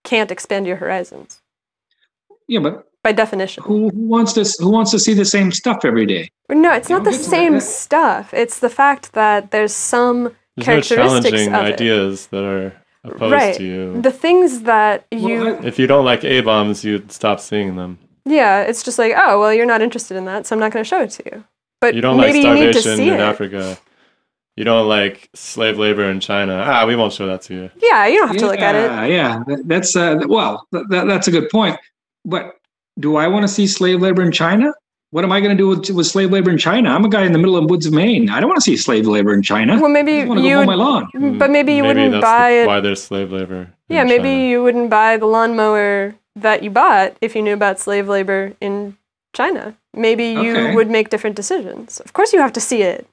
can't expand your horizons. Yeah, but by definition, who, who wants to who wants to see the same stuff every day? No, it's you not know, the same like stuff. It's the fact that there's some. There's no challenging ideas that are opposed right. to you. The things that you... Well, I, if you don't like A-bombs, you'd stop seeing them. Yeah, it's just like, oh, well, you're not interested in that, so I'm not going to show it to you. But you don't maybe like starvation you need to see in it. Africa. You don't like slave labor in China. Ah, we won't show that to you. Yeah, you don't have yeah, to look at it. Yeah, that's, uh, well, that, that's a good point. But do I want to see slave labor in China? What am I going to do with, with slave labor in China? I'm a guy in the middle of woods of Maine. I don't want to see slave labor in China. Well, maybe you want to go mow my lawn. But maybe you maybe wouldn't buy it. Why there's slave labor? Yeah, maybe China. you wouldn't buy the lawnmower that you bought if you knew about slave labor in China. Maybe you okay. would make different decisions. Of course, you have to see it.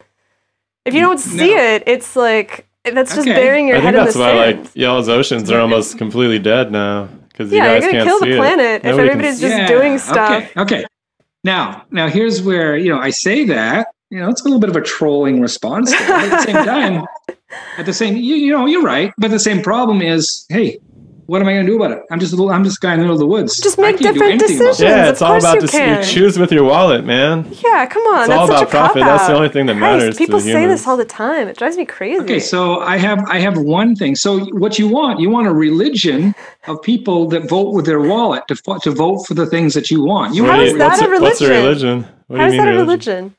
If you don't see no. it, it's like that's just okay. burying your I head in the sand. I think that's why like y'all's oceans are almost completely dead now because yeah, you guys you're gonna can't kill the planet it. if Nobody everybody's just yeah. doing stuff. Okay. okay. Now, now here's where, you know, I say that, you know, it's a little bit of a trolling response. There. At the same time, at the same, you, you know, you're right. But the same problem is, hey, what am I going to do about it? I'm just a little, I'm just a guy in the middle of the woods. Just make different decisions. Yeah, it's all about, you choose with your wallet, man. Yeah, come on. It's all about profit. That's the only thing that matters to humans. People say this all the time. It drives me crazy. Okay, so I have, I have one thing. So what you want, you want a religion of people that vote with their wallet to, to vote for the things that you want. You How is that a religion? What's a religion? How is that a religion?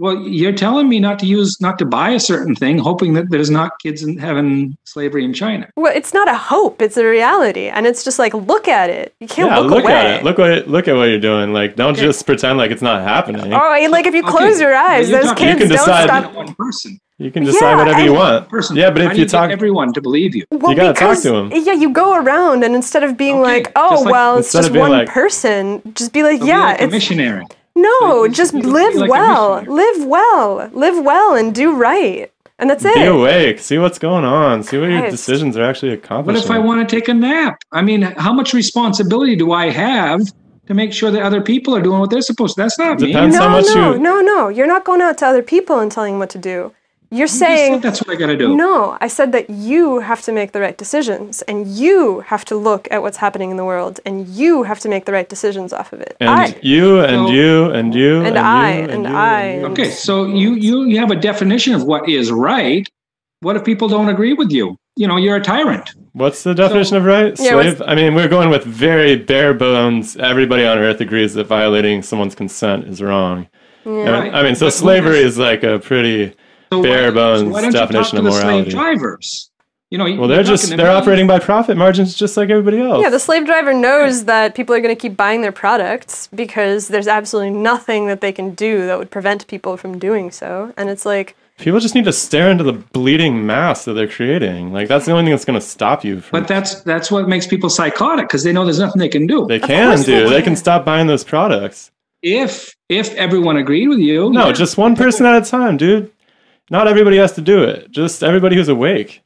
Well, you're telling me not to use, not to buy a certain thing, hoping that there's not kids in, having slavery in China. Well, it's not a hope; it's a reality, and it's just like look at it. You can't yeah, look, look away. at it. Look what it, look at what you're doing. Like, don't okay. just pretend like it's not happening. Oh, like if you close okay. your eyes, those talking, kids you can decide, don't stop. One person. You can decide yeah, whatever you want. Person. Yeah, but if I you talk everyone to believe you, well, you gotta because, talk to them. Yeah, you go around, and instead of being okay. like, oh like, well, it's just one like, person, just be like, yeah, be like it's a missionary. No, so just live like well, live well, live well and do right. And that's it. Be awake, see what's going on, see what your decisions are actually accomplishing. What if I want to take a nap? I mean, how much responsibility do I have to make sure that other people are doing what they're supposed to? That's not me. Depends how much you... No, no, no, you're not going out to other people and telling them what to do. You're saying... You said that's what I got to do. No, I said that you have to make the right decisions, and you have to look at what's happening in the world, and you have to make the right decisions off of it. And I. you, and so, you, and you, and, and I, you, and, and you, I. And you. Okay, so you, you, you have a definition of what is right. What if people don't agree with you? You know, you're a tyrant. What's the definition so, of right? Yeah, slave? I mean, we're going with very bare bones. Everybody on earth agrees that violating someone's consent is wrong. Yeah. And, I mean, so but slavery is like a pretty... So bare bones why don't definition you talk to of morality. The slave drivers? You know, well, they're just they're operating by profit margins, just like everybody else. Yeah, the slave driver knows yeah. that people are going to keep buying their products because there's absolutely nothing that they can do that would prevent people from doing so. And it's like people just need to stare into the bleeding mass that they're creating. Like that's the only thing that's going to stop you. From but that's that's what makes people psychotic because they know there's nothing they can do. They can do. They can. they can stop buying those products if if everyone agreed with you. No, yeah. just one person at a time, dude. Not everybody has to do it. Just everybody who's awake.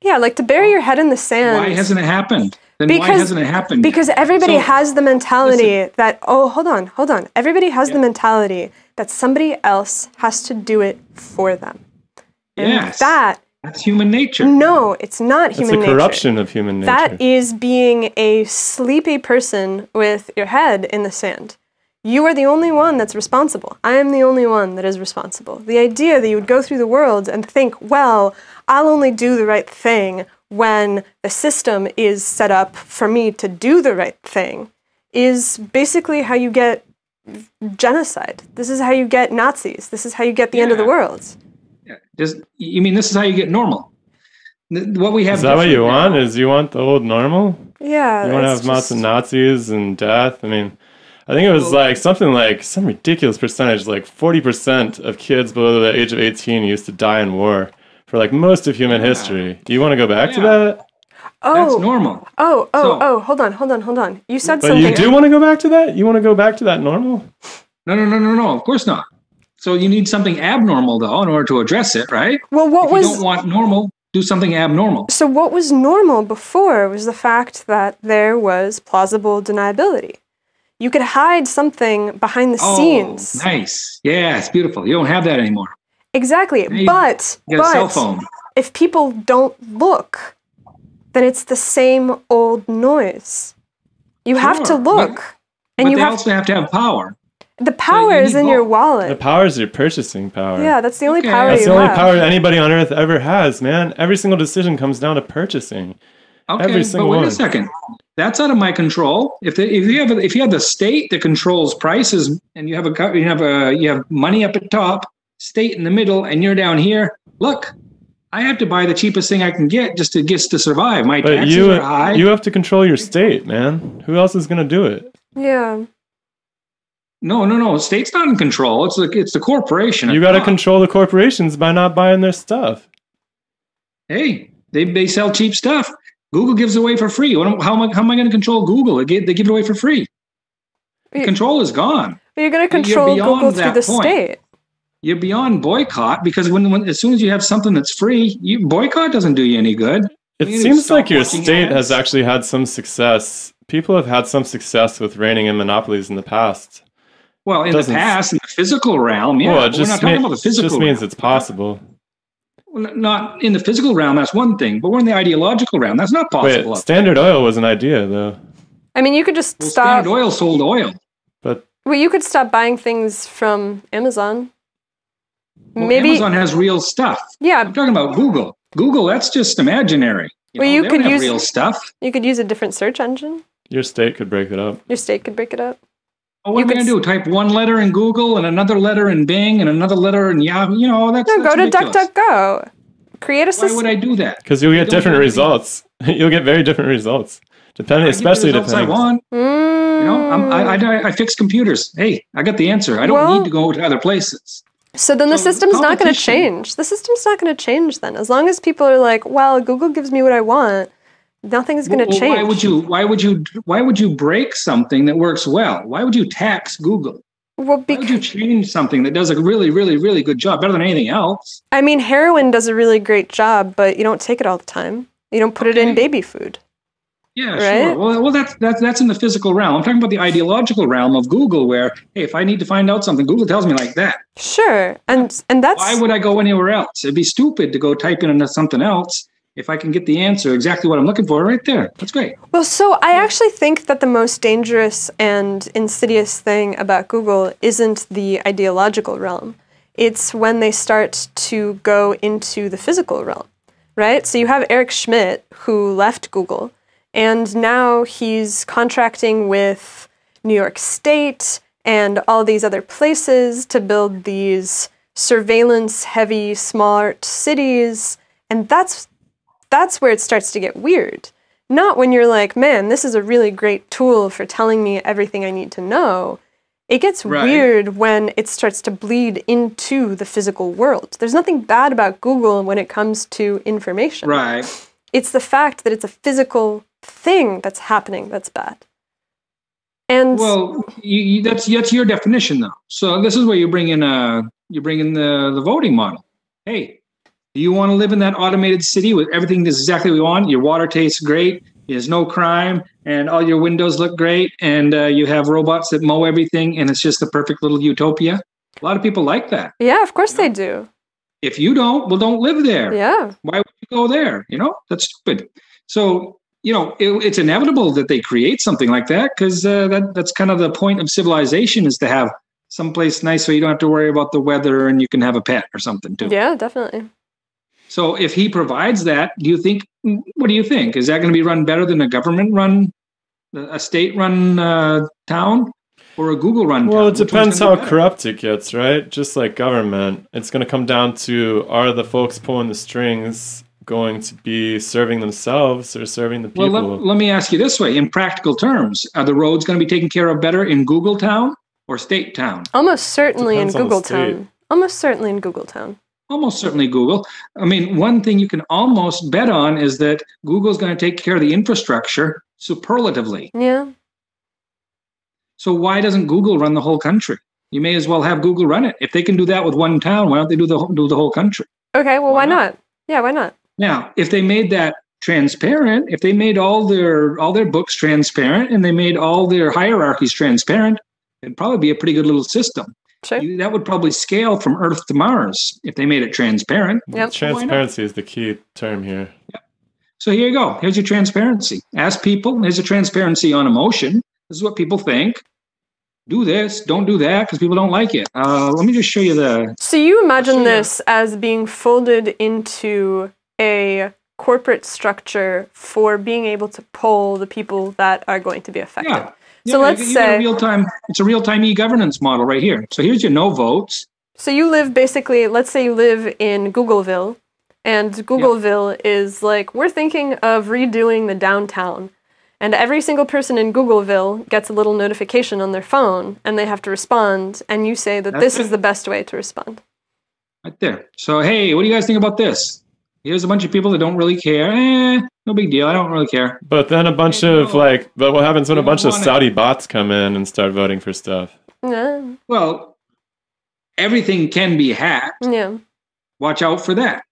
Yeah, like to bury your head in the sand. Why hasn't it happened? Then because, why hasn't it happened? Because everybody so, has the mentality listen. that, oh, hold on, hold on. Everybody has yeah. the mentality that somebody else has to do it for them. And yes. that... That's human nature. No, it's not human nature. It's a corruption of human nature. That is being a sleepy person with your head in the sand. You are the only one that's responsible. I am the only one that is responsible. The idea that you would go through the world and think, well, I'll only do the right thing when the system is set up for me to do the right thing, is basically how you get genocide. This is how you get Nazis. This is how you get the yeah. end of the world. Yeah. Just, you mean this is how you get normal? What we have is that what you now. want? Is you want the old normal? Yeah. You want to have lots of Nazis and death? I mean, I think it was like something like some ridiculous percentage, like forty percent of kids below the age of eighteen used to die in war for like most of human yeah. history. Do you want to go back yeah. to that? Oh, that's normal. Oh, oh, so, oh, hold on, hold on, hold on. You said but something. You do want to go back to that? You want to go back to that normal? No, no, no, no, no. Of course not. So you need something abnormal, though, in order to address it, right? Well, what if was. You don't want normal. Do something abnormal. So what was normal before was the fact that there was plausible deniability. You could hide something behind the oh, scenes. Nice. Yeah, it's beautiful. You don't have that anymore. Exactly. Hey, but you got but a cell phone. If people don't look, then it's the same old noise. You sure, have to look. But, and but you they have also to, have to have power. The power so is in both. your wallet. The power is your purchasing power. Yeah, that's the only okay. power that's you the only have. power anybody on earth ever has, man. Every single decision comes down to purchasing. Okay, Every single but wait one. a second. That's out of my control. If the, if you have a, if you have the state that controls prices, and you have a you have a you have money up at top, state in the middle, and you're down here. Look, I have to buy the cheapest thing I can get just to just to survive. My but taxes you, are high. You have to control your state, man. Who else is going to do it? Yeah. No, no, no. State's not in control. It's the it's the corporation. You got to control the corporations by not buying their stuff. Hey, they they sell cheap stuff. Google gives away for free. What am, how am I how am I going to control Google? They give, they give it away for free. You, control is gone. You're going to control Google through the point. state. You're beyond boycott because when, when as soon as you have something that's free, you, boycott doesn't do you any good. It you seems like your state ads. has actually had some success. People have had some success with reigning in monopolies in the past. Well, in Doesn't, the past, in the physical realm, yeah, well, it just we're not talking mean, about the physical It just means realm. It's possible. Well, not in the physical realm, that's one thing, but we're in the ideological realm. That's not possible. Wait, Standard there. Oil was an idea, though. I mean, you could just well, stop... Standard Oil sold oil. But well, you could stop buying things from Amazon. Well, Maybe Amazon has real stuff. Yeah. I'm talking about Google. Google, that's just imaginary. You well, know, you they could use real stuff. You could use a different search engine. Your state could break it up. Your state could break it up. Oh, what you am I going to do? Type one letter in Google and another letter in Bing and another letter in Yahoo? You know, that's No, that's go ridiculous. to DuckDuckGo. Create a system. Why would I do that? Because you'll get different results. You'll get very different results. Depending, especially depending. I want. Mm. You know, I'm, I, I, I fix computers. Hey, I got the answer. I don't well, need to go to other places. So then so the system's not going to change. The system's not going to change then. As long as people are like, well, Google gives me what I want. Nothing's going to well, change. Why would you? Why would you? Why would you break something that works well? Why would you tax Google? Well, because why would you change something that does a really, really, really good job, better than anything else? I mean, heroin does a really great job, but you don't take it all the time. You don't put okay. it in baby food. Yeah, right? sure. Well, well, that's that's that's in the physical realm. I'm talking about the ideological realm of Google, where hey, if I need to find out something, Google tells me like that. Sure, and and that's why would I go anywhere else? It'd be stupid to go type in something else. If I can get the answer, exactly what I'm looking for right there. That's great. Well, so I actually think that the most dangerous and insidious thing about Google isn't the ideological realm. It's when they start to go into the physical realm, right? So you have Eric Schmidt, who left Google, and now he's contracting with New York State and all these other places to build these surveillance-heavy, smart cities, and that's... That's where it starts to get weird. Not when you're like, man, this is a really great tool for telling me everything I need to know. It gets right. weird when it starts to bleed into the physical world. There's nothing bad about Google when it comes to information. Right. It's the fact that it's a physical thing that's happening that's bad. And well, you, you, that's that's your definition, though. So this is where you bring in uh you bring in the the voting model. Hey. Do you want to live in that automated city with everything that's exactly what you want? Your water tastes great, there's no crime, and all your windows look great, and uh, you have robots that mow everything, and it's just the perfect little utopia? A lot of people like that. Yeah, of course they do. If you don't, well, don't live there. Yeah. Why would you go there? You know, that's stupid. So you know, it, it's inevitable that they create something like that, because uh, that, that's kind of the point of civilization, is to have someplace nice so you don't have to worry about the weather and you can have a pet or something too. Yeah, definitely. So if he provides that, do you think, what do you think? Is that going to be run better than a government-run, a state-run uh, town? Or a Google run. Well, it depends how corrupt it gets, right? Just like government, it's going to come down to, are the folks pulling the strings going to be serving themselves or serving the people? Well, let, let me ask you this way, in practical terms, are the roads going to be taken care of better in Google Town or State Town? Almost certainly in Google Town. Almost certainly in Google Town. Almost certainly Google. I mean, one thing you can almost bet on is that Google's going to take care of the infrastructure superlatively. Yeah. So why doesn't Google run the whole country? You may as well have Google run it. If they can do that with one town, why don't they do the whole, do the whole country? Okay, well, why, why not? not? Yeah, why not? Now, if they made that transparent, if they made all their all their books transparent and they made all their hierarchies transparent, it'd probably be a pretty good little system. Sure. You, that would probably scale from Earth to Mars if they made it transparent. Yep. Transparency is the key term here. Yep. So here you go. Here's your transparency. Ask people. Here's a transparency on emotion. This is what people think. Do this, don't do that, because people don't like it. Uh, let me just show you the... So you imagine this as being folded into a corporate structure for being able to poll the people that are going to be affected. Yeah. So yeah, let's you, you say... A real time, it's a real-time e-governance model right here. So here's your no votes. So you live basically, let's say you live in Googleville, and Googleville yeah. is like, we're thinking of redoing the downtown. And every single person in Googleville gets a little notification on their phone, and they have to respond, and you say that this is the best way to respond. Right there. So, hey, what do you guys think about this? Here's a bunch of people that don't really care. Eh, no big deal. I don't really care. But then a bunch of, like, but what happens when a bunch of Saudi bots come in and start voting for stuff? Yeah. Well, everything can be hacked. Yeah. Watch out for that.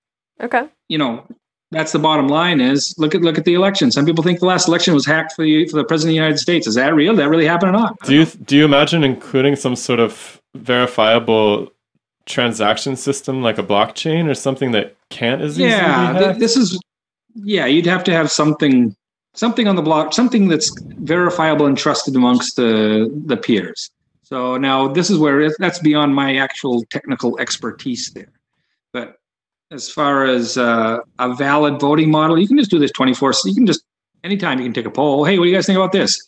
Okay. You know... That's the bottom line is, look at look at the election. Some people think the last election was hacked for the, for the President of the United States. Is that real? Did that really happen or not? Do you, do you imagine including some sort of verifiable transaction system like a blockchain or something that can't as easily yeah, be hacked? Th this is, yeah, you'd have to have something something on the block, something that's verifiable and trusted amongst the, the peers. So now this is where, it, that's beyond my actual technical expertise there. But... As far as uh, a valid voting model, you can just do this twenty-four. So you can just, anytime you can take a poll. Hey, what do you guys think about this?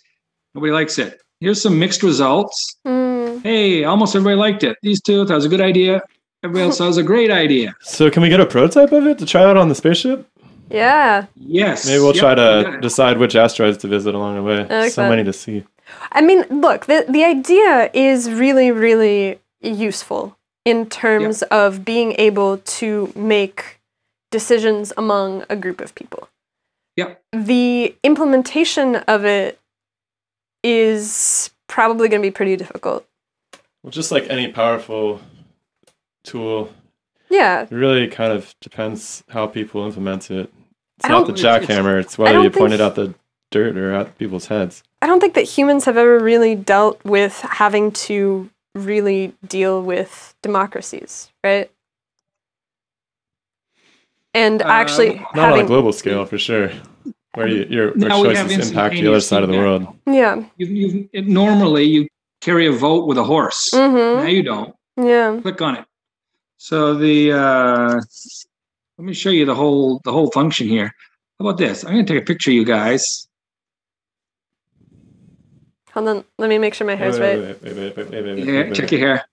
Nobody likes it. Here's some mixed results. Mm. Hey, almost everybody liked it. These two, that was a good idea. Everybody else, that was a great idea. So can we get a prototype of it to try out on the spaceship? Yeah. Yes. Maybe we'll yep, try to decide which asteroids to visit along the way. Like so that. Many to see. I mean, look, the, the idea is really, really useful. In terms yep. of being able to make decisions among a group of people. Yeah. The implementation of it is probably going to be pretty difficult. Well, just like any powerful tool. Yeah. It really kind of depends how people implement it. It's not the jackhammer, it's, it's whether you point it out the dirt or at people's heads. I don't think that humans have ever really dealt with having to really deal with democracies, right? And actually, uh, not having, on a global scale for sure, where you, your, your choices impact the other side of the world. Yeah. You, you, normally, you carry a vote with a horse. Mm-hmm. Now you don't. Yeah. Click on it. So the uh, let me show you the whole the whole function here. How about this? I'm going to take a picture of you guys. Hold on, let me make sure my hair's wait, right. Wait, wait, wait, wait, wait, wait, wait, wait, wait. Check your hair.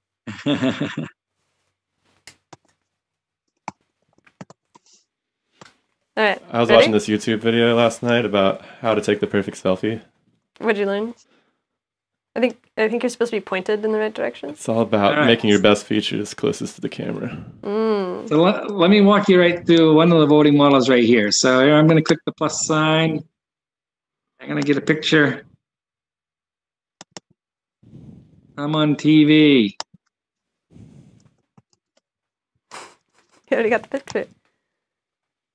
All right. I was Ready? watching this YouTube video last night about how to take the perfect selfie. What'd you learn? I think I think you're supposed to be pointed in the right direction. It's all about all right. making your best features closest to the camera. Mm. So let, let me walk you right through one of the voting models right here. So here I'm going to click the plus sign. I'm going to get a picture. I'm on T V. You already got the picture.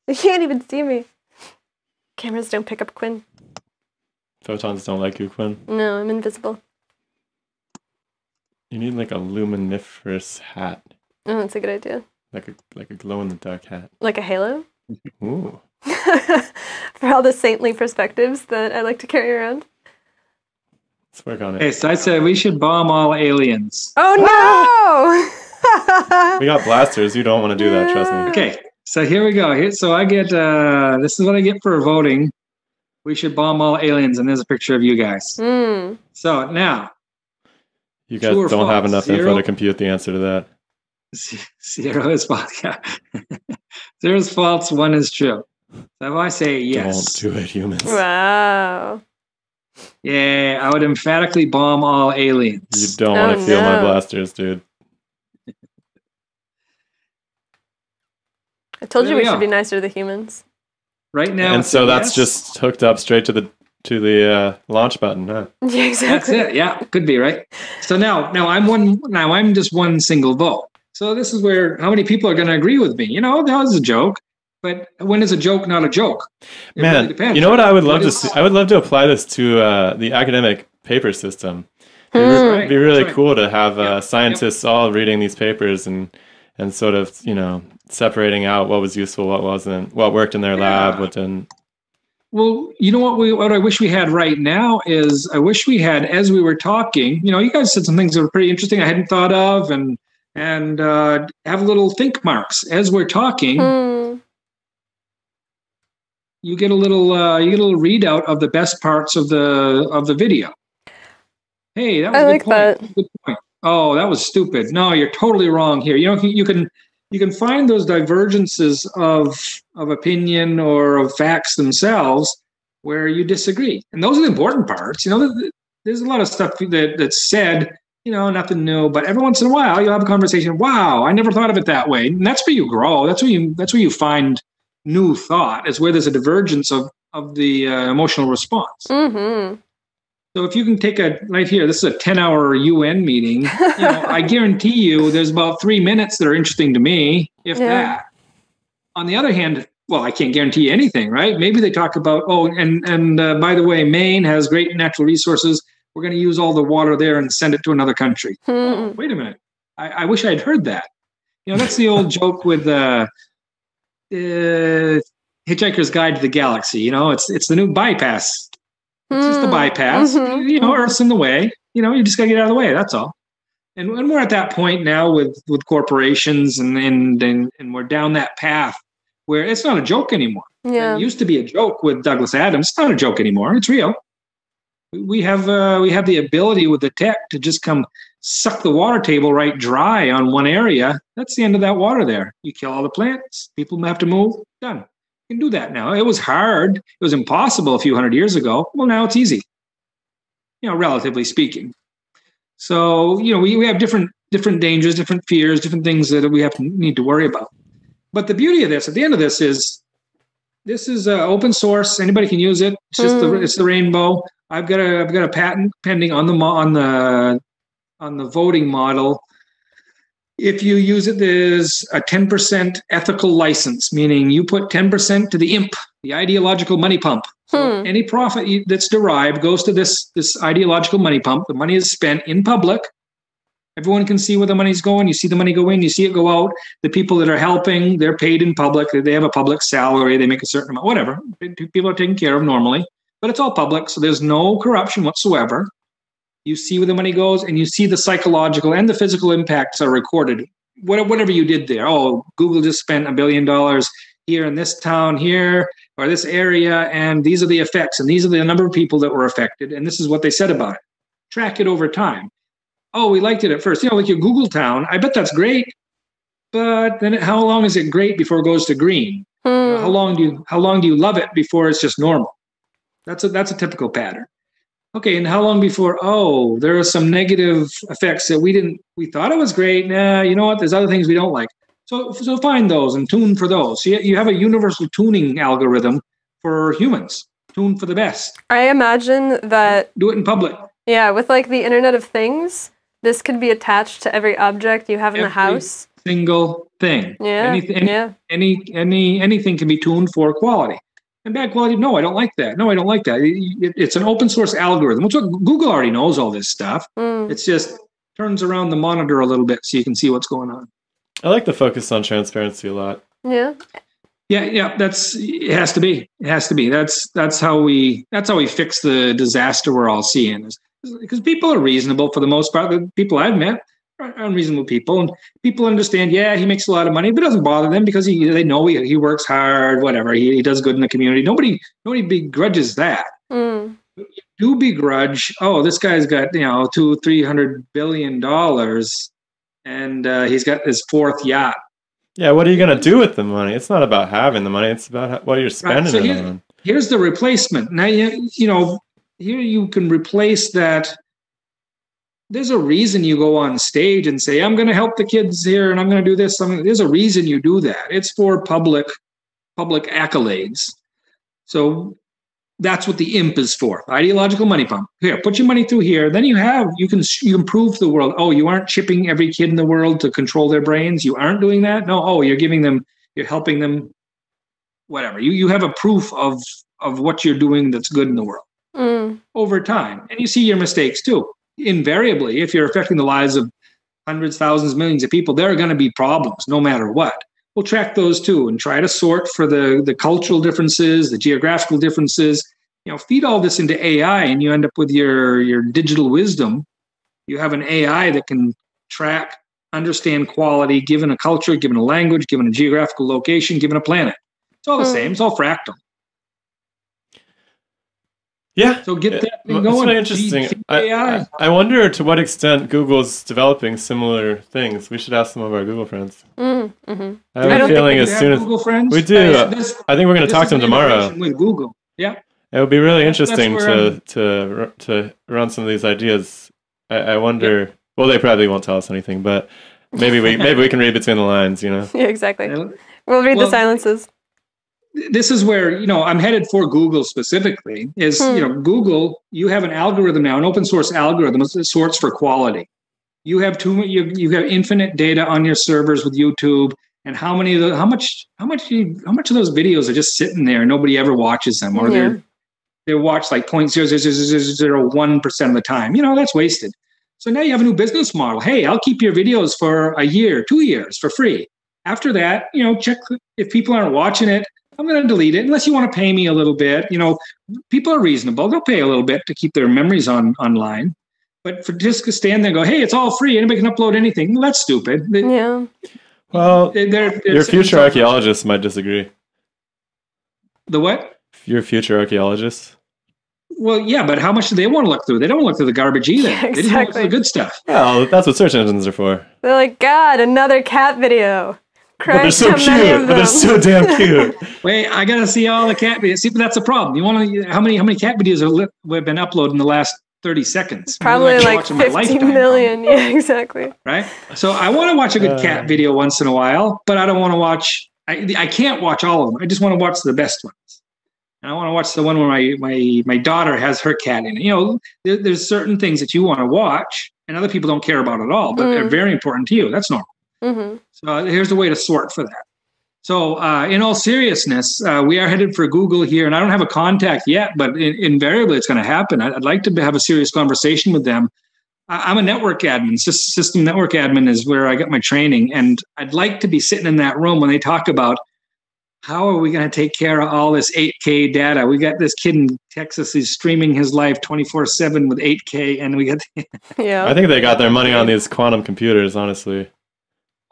You can't even see me. Cameras don't pick up Quinn. Photons don't like you, Quinn. No, I'm invisible. You need like a luminiferous hat. Oh, that's a good idea. Like a like a glow in the dark hat. Like a halo? Ooh. for all the saintly perspectives that I like to carry around. Let's work on it. Hey, so I said we should bomb all aliens. Oh, no! We got blasters. You don't want to do yeah. that, trust me. Okay, so here we go. Here, so I get, uh, this is what I get for voting. We should bomb all aliens, and there's a picture of you guys. Mm. So now. You guys don't false, have enough zero, info to compute the answer to that. Zero is false, yeah. Zero is false, one is true. So I say yes. Don't do it, humans. Wow. Yeah, I would emphatically bomb all aliens. You don't oh, want to feel no. my blasters, dude. I told there you we should be nicer to the humans. Right now. And so that's yes. just hooked up straight to the to the uh, launch button, huh? Yeah, exactly. That's it. Yeah, could be, right? So now now I'm one now I'm just one single vote. So this is where how many people are going to agree with me? You know, that was a joke. But when is a joke not a joke? It Man, really depends, you know what I would love to see? I would love to apply this to uh, the academic paper system. It would right. be really right. cool to have uh, yep. scientists yep. all reading these papers and and sort of, you know, separating out what was useful, what wasn't, what worked in their yeah. lab, what didn't. Well, you know what we what I wish we had right now is I wish we had, as we were talking, you know, you guys said some things that were pretty interesting I hadn't thought of, and and uh, have little think marks as we're talking. Hmm. You get a little, uh, you get a little readout of the best parts of the of the video. Hey, that was I a good like point. That. That was a good point. Oh, that was stupid. No, you're totally wrong here. You know, you can you can find those divergences of of opinion or of facts themselves where you disagree, and those are the important parts. You know, there's a lot of stuff that that's said. You know, nothing new, but every once in a while you'll have a conversation. Wow, I never thought of it that way. And that's where you grow. That's where you that's where you find new thought. Is where there's a divergence of of the uh, emotional response. Mm-hmm. So if you can take a right here, this is a ten hour U N meeting. You know, I guarantee you, there's about three minutes that are interesting to me, if yeah. that. On the other hand, well, I can't guarantee you anything, right? Maybe they talk about oh, and and uh, by the way, Maine has great natural resources. We're going to use all the water there and send it to another country. Mm-mm. Wait a minute. I, I wish I'd heard that. You know, that's the old joke with uh, uh, Hitchhiker's Guide to the Galaxy. You know, it's it's the new bypass. It's mm. just the bypass. Mm-hmm. You know, Earth's in the way. You know, you just got to get out of the way. That's all. And, and we're at that point now with, with corporations, and, and, and, and we're down that path where it's not a joke anymore. Yeah. It used to be a joke with Douglas Adams. It's not a joke anymore. It's real. We have uh, we have the ability with the tech to just come suck the water table right dry on one area. That's the end of that water there. You kill all the plants. People have to move. Done. You can do that now. It was hard. It was impossible a few hundred years ago. Well, now it's easy, you know, relatively speaking. So, you know, we, we have different different dangers, different fears, different things that we have to need to worry about. But the beauty of this, at the end of this, is this is uh, open source. Anybody can use it. It's just mm. the, it's the rainbow. I've got a I've got a patent pending on the on the on the voting model. If you use it, there's a ten percent ethical license, meaning you put ten percent to the I M P, the ideological money pump. So hmm. any profit that's derived goes to this this ideological money pump. The money is spent in public. Everyone can see where the money's going. You see the money go in, you see it go out. The people that are helping, they're paid in public. They have a public salary. They make a certain amount, whatever. People are taken care of normally. But it's all public, so there's no corruption whatsoever. You see where the money goes, and you see the psychological and the physical impacts are recorded. What, whatever you did there. Oh, Google just spent a billion dollars here in this town here, or this area, and these are the effects, and these are the number of people that were affected, and this is what they said about it. Track it over time. Oh, we liked it at first. You know, like your Google town, I bet that's great, but then how long is it great before it goes to green? Mm. How long do you, how long do you love it before it's just normal? That's a that's a typical pattern. Okay, and how long before? Oh, there are some negative effects that we didn't we thought it was great. Nah, you know what? There's other things we don't like. So so find those and tune for those. So you, you have a universal tuning algorithm for humans. Tune for the best. I imagine that. Do it in public. Yeah, with like the Internet of Things, this could be attached to every object you have in every the house. Single thing. Yeah. Anything, any, yeah. Any any anything can be tuned for quality. And bad quality, no, I don't like that. No, I don't like that. It, it's an open source algorithm. It's what Google already knows all this stuff. Mm. It's just turns around the monitor a little bit so you can see what's going on. I like the focus on transparency a lot. Yeah. Yeah, yeah, that's it has to be. It has to be. That's that's how we that's how we fix the disaster we're all seeing. Is, is, because people are reasonable for the most part. The people I've met are unreasonable people, and people understand. Yeah, he makes a lot of money, but it doesn't bother them because he they know he, he works hard. Whatever he, he does good in the community. Nobody nobody begrudges that. Mm. Do begrudge, oh, this guy's got, you know, two, three hundred billion dollars and uh, he's got his fourth yacht. Yeah, what are you going to do with the money? It's not about having the money. It's about what you're spending right, so it here, on. Here's the replacement. Now, you, you know, here you can replace that. There's a reason you go on stage and say, I'm going to help the kids here and I'm going to do this. I'm gonna, there's a reason you do that. It's for public, public accolades. So that's what the imp is for. Ideological money pump. Here, put your money through here. Then you have, you can you improve the world. Oh, you aren't chipping every kid in the world to control their brains. You aren't doing that. No. Oh, you're giving them, you're helping them. Whatever. You you have a proof of of what you're doing that's good in the world mm. over time, and you see your mistakes too. Invariably, if you're affecting the lives of hundreds, thousands, millions of people, there are going to be problems no matter what. We'll track those too and try to sort for the, the cultural differences, the geographical differences. You know, feed all this into A I and you end up with your, your digital wisdom. You have an A I that can track, understand quality, given a culture, given a language, given a geographical location, given a planet. It's all the mm. same. It's all fractal. Yeah. So get that thing going. It's interesting. Feed, feed I, I wonder to what extent Google's developing similar things. We should ask some of our Google friends. Mm, mm-hmm. I have I a feeling as soon as Google friends. We do. I, this, I think we're going to talk to them tomorrow. With Google. Yeah. It would be really interesting to, to to run some of these ideas. I, I wonder. Yeah. Well, they probably won't tell us anything, but maybe we maybe we can read between the lines. You know. Yeah. Exactly. We'll read well, the silences. This is where, you know, I'm headed for Google specifically is, hmm. you know, Google, you have an algorithm now, an open source algorithm that sorts for quality. You have too you you have infinite data on your servers with YouTube, and how many of the, how much how much how much of those videos are just sitting there and nobody ever watches them, or yeah. they're they're watched like zero point zero zero zero zero zero one percent of the time. You know, that's wasted. So now you have a new business model. Hey, I'll keep your videos for a year, two years for free. After that, you know, check if people aren't watching it, I'm going to delete it unless you want to pay me a little bit. You know, people are reasonable. They'll pay a little bit to keep their memories on online. But for just to stand there and go, hey, it's all free. Anybody can upload anything. Well, that's stupid. Yeah. Well, they're, they're, your future archaeologists might disagree. The what? Your future archaeologists. Well, yeah, but how much do they want to look through? They don't look through the garbage either. Yeah, exactly. They don't look through the good stuff. Well, that's what search engines are for. They're like, God, another cat video. But they're so cute. But they're so damn cute. Wait, I gotta see all the cat videos. See, but that's the problem. You want to? How many? How many cat videos have li been uploaded in the last thirty seconds? Probably like fifteen million. Yeah, exactly. Right. So I want to watch a good uh, cat video once in a while, but I don't want to watch. I I can't watch all of them. I just want to watch the best ones. And I want to watch the one where my my my daughter has her cat in it. You know, there, there's certain things that you want to watch, and other people don't care about at all, but mm. they're very important to you. That's normal. Mm-hmm. So here's a way to sort for that. So uh, in all seriousness, uh, we are headed for Google here, and I don't have a contact yet, but in, invariably it's going to happen. I'd, I'd like to have a serious conversation with them. I, I'm a network admin. System network admin is where I got my training, and I'd like to be sitting in that room when they talk about how are we going to take care of all this eight K data? We got this kid in Texas who's streaming his life twenty-four seven with eight K, and we got. Yeah. I think they got their money on these quantum computers, honestly.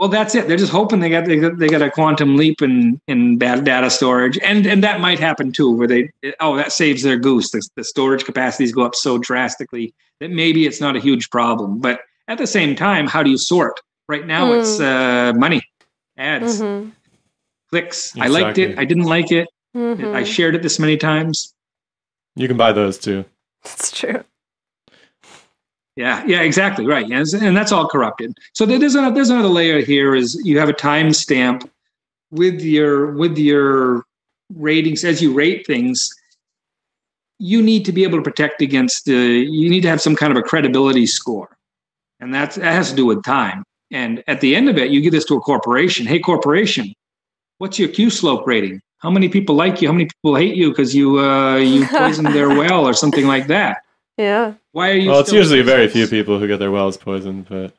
Well, that's it. They're just hoping they got they got, they got a quantum leap in in bad data storage, and and that might happen too, where they oh that saves their goose. The, the storage capacities go up so drastically that maybe it's not a huge problem. But at the same time, how do you sort? Right now, mm. it's uh, money, ads, mm-hmm. clicks. Exactly. I liked it. I didn't like it. Mm-hmm. I shared it this many times. You can buy those too. That's true. Yeah, yeah, exactly, right. And, and that's all corrupted. So there's another, there's another layer here is you have a timestamp with your with your ratings. As you rate things, you need to be able to protect against the, you need to have some kind of a credibility score. And that's, that has to do with time. And at the end of it, you give this to a corporation. Hey, corporation, what's your Q-slope rating? How many people like you? How many people hate you because you, uh, you poisoned their well or something like that? Yeah. Why are you? Well, it's usually very few people who get their wells poisoned, but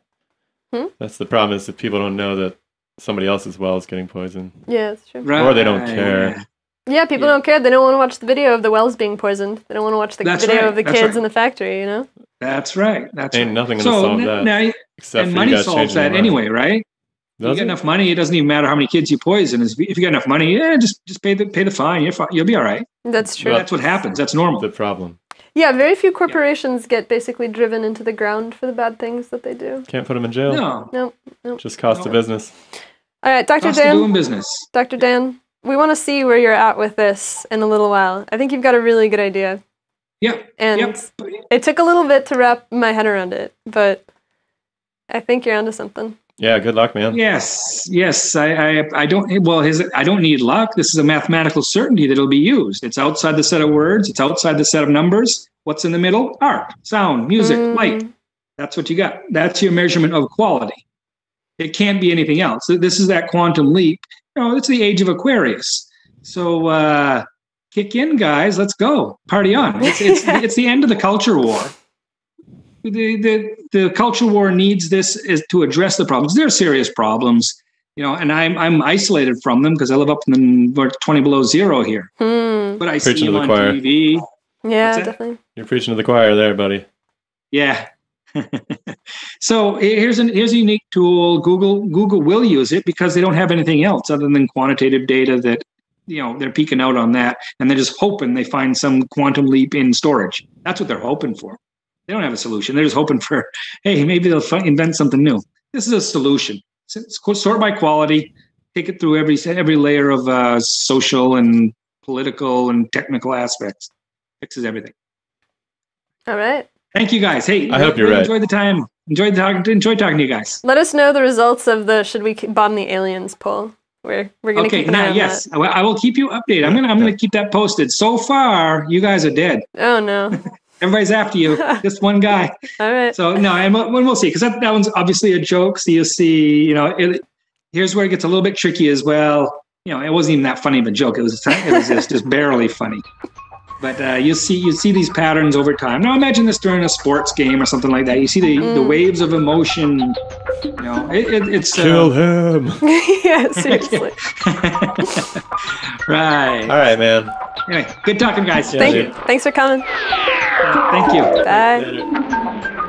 hmm? that's the problem is that people don't know that somebody else's well is getting poisoned. Yeah, that's true. Right. Or they don't care. Yeah, people yeah. don't care. They don't want to watch the video of the wells being poisoned. They don't want to watch the that's video right. of the that's kids right. in the factory, you know? That's right. That's Ain't right. nothing going to so solve that. Now, except and money solves that anyway, right? Does you get it? enough money, it doesn't even matter how many kids you poison. If you got enough money, yeah, just just pay the pay the fine. You're fine. You'll be all right. That's true. That's what happens. That's normal. The problem. Yeah, very few corporations yeah. get basically driven into the ground for the bad things that they do. Can't put them in jail. No, no, no. Just cost no. of business. All right, Doctor Dan. Doing business. Doctor Dan, we want to see where you're at with this in a little while. I think you've got a really good idea. Yeah. And yep. it took a little bit to wrap my head around it, but I think you're onto something. Yeah, good luck, man. Yes, yes. I, I, I don't. Well, his. I don't need luck. This is a mathematical certainty that it'll be used. It's outside the set of words. It's outside the set of numbers. What's in the middle? Art, sound, music, mm. light. That's what you got. That's your measurement of quality. It can't be anything else. This is that quantum leap. You know, it's the age of Aquarius. So uh, kick in, guys. Let's go. Party on. It's it's it's the end of the culture war. The, the the culture war needs this is to address the problems. They're serious problems, you know, and I'm I'm isolated from them because I live up in the twenty below zero here. Hmm. But I preaching see them on choir. T V. Yeah, definitely. You're preaching to the choir there, buddy. Yeah. So here's an here's a unique tool. Google Google will use it because they don't have anything else other than quantitative data that, you know, they're peeking out on that, and they're just hoping they find some quantum leap in storage. That's what they're hoping for. They don't have a solution. They're just hoping for, hey, maybe they'll invent something new. This is a solution. Sort by quality, take it through every every layer of uh, social and political and technical aspects. Fixes everything. All right. Thank you, guys. Hey, I hope you're right. Enjoy the time. Enjoy talking. Enjoy talking to you guys. Let us know the results of the "Should we bomb the aliens?" poll. We're we're gonna okay, keep an now, eye on yes, that. I will keep you updated. I'm gonna I'm gonna keep that posted. So far, you guys are dead. Oh no. Everybody's after you. Just one guy. All right. So no, and we'll, we'll see, because that, that one's obviously a joke. So you'll see, you know, it, here's where it gets a little bit tricky as well. You know, it wasn't even that funny of a joke. It was it was just, just barely funny. But uh, you see you see these patterns over time. Now imagine this during a sports game or something like that. You see the, mm. the waves of emotion. You know, it, it, it's kill uh, him. Yeah, seriously. Right. All right, man. Anyway, good talking, guys. Yeah, Thank you. Thanks for coming. Thank you. Bye. Later.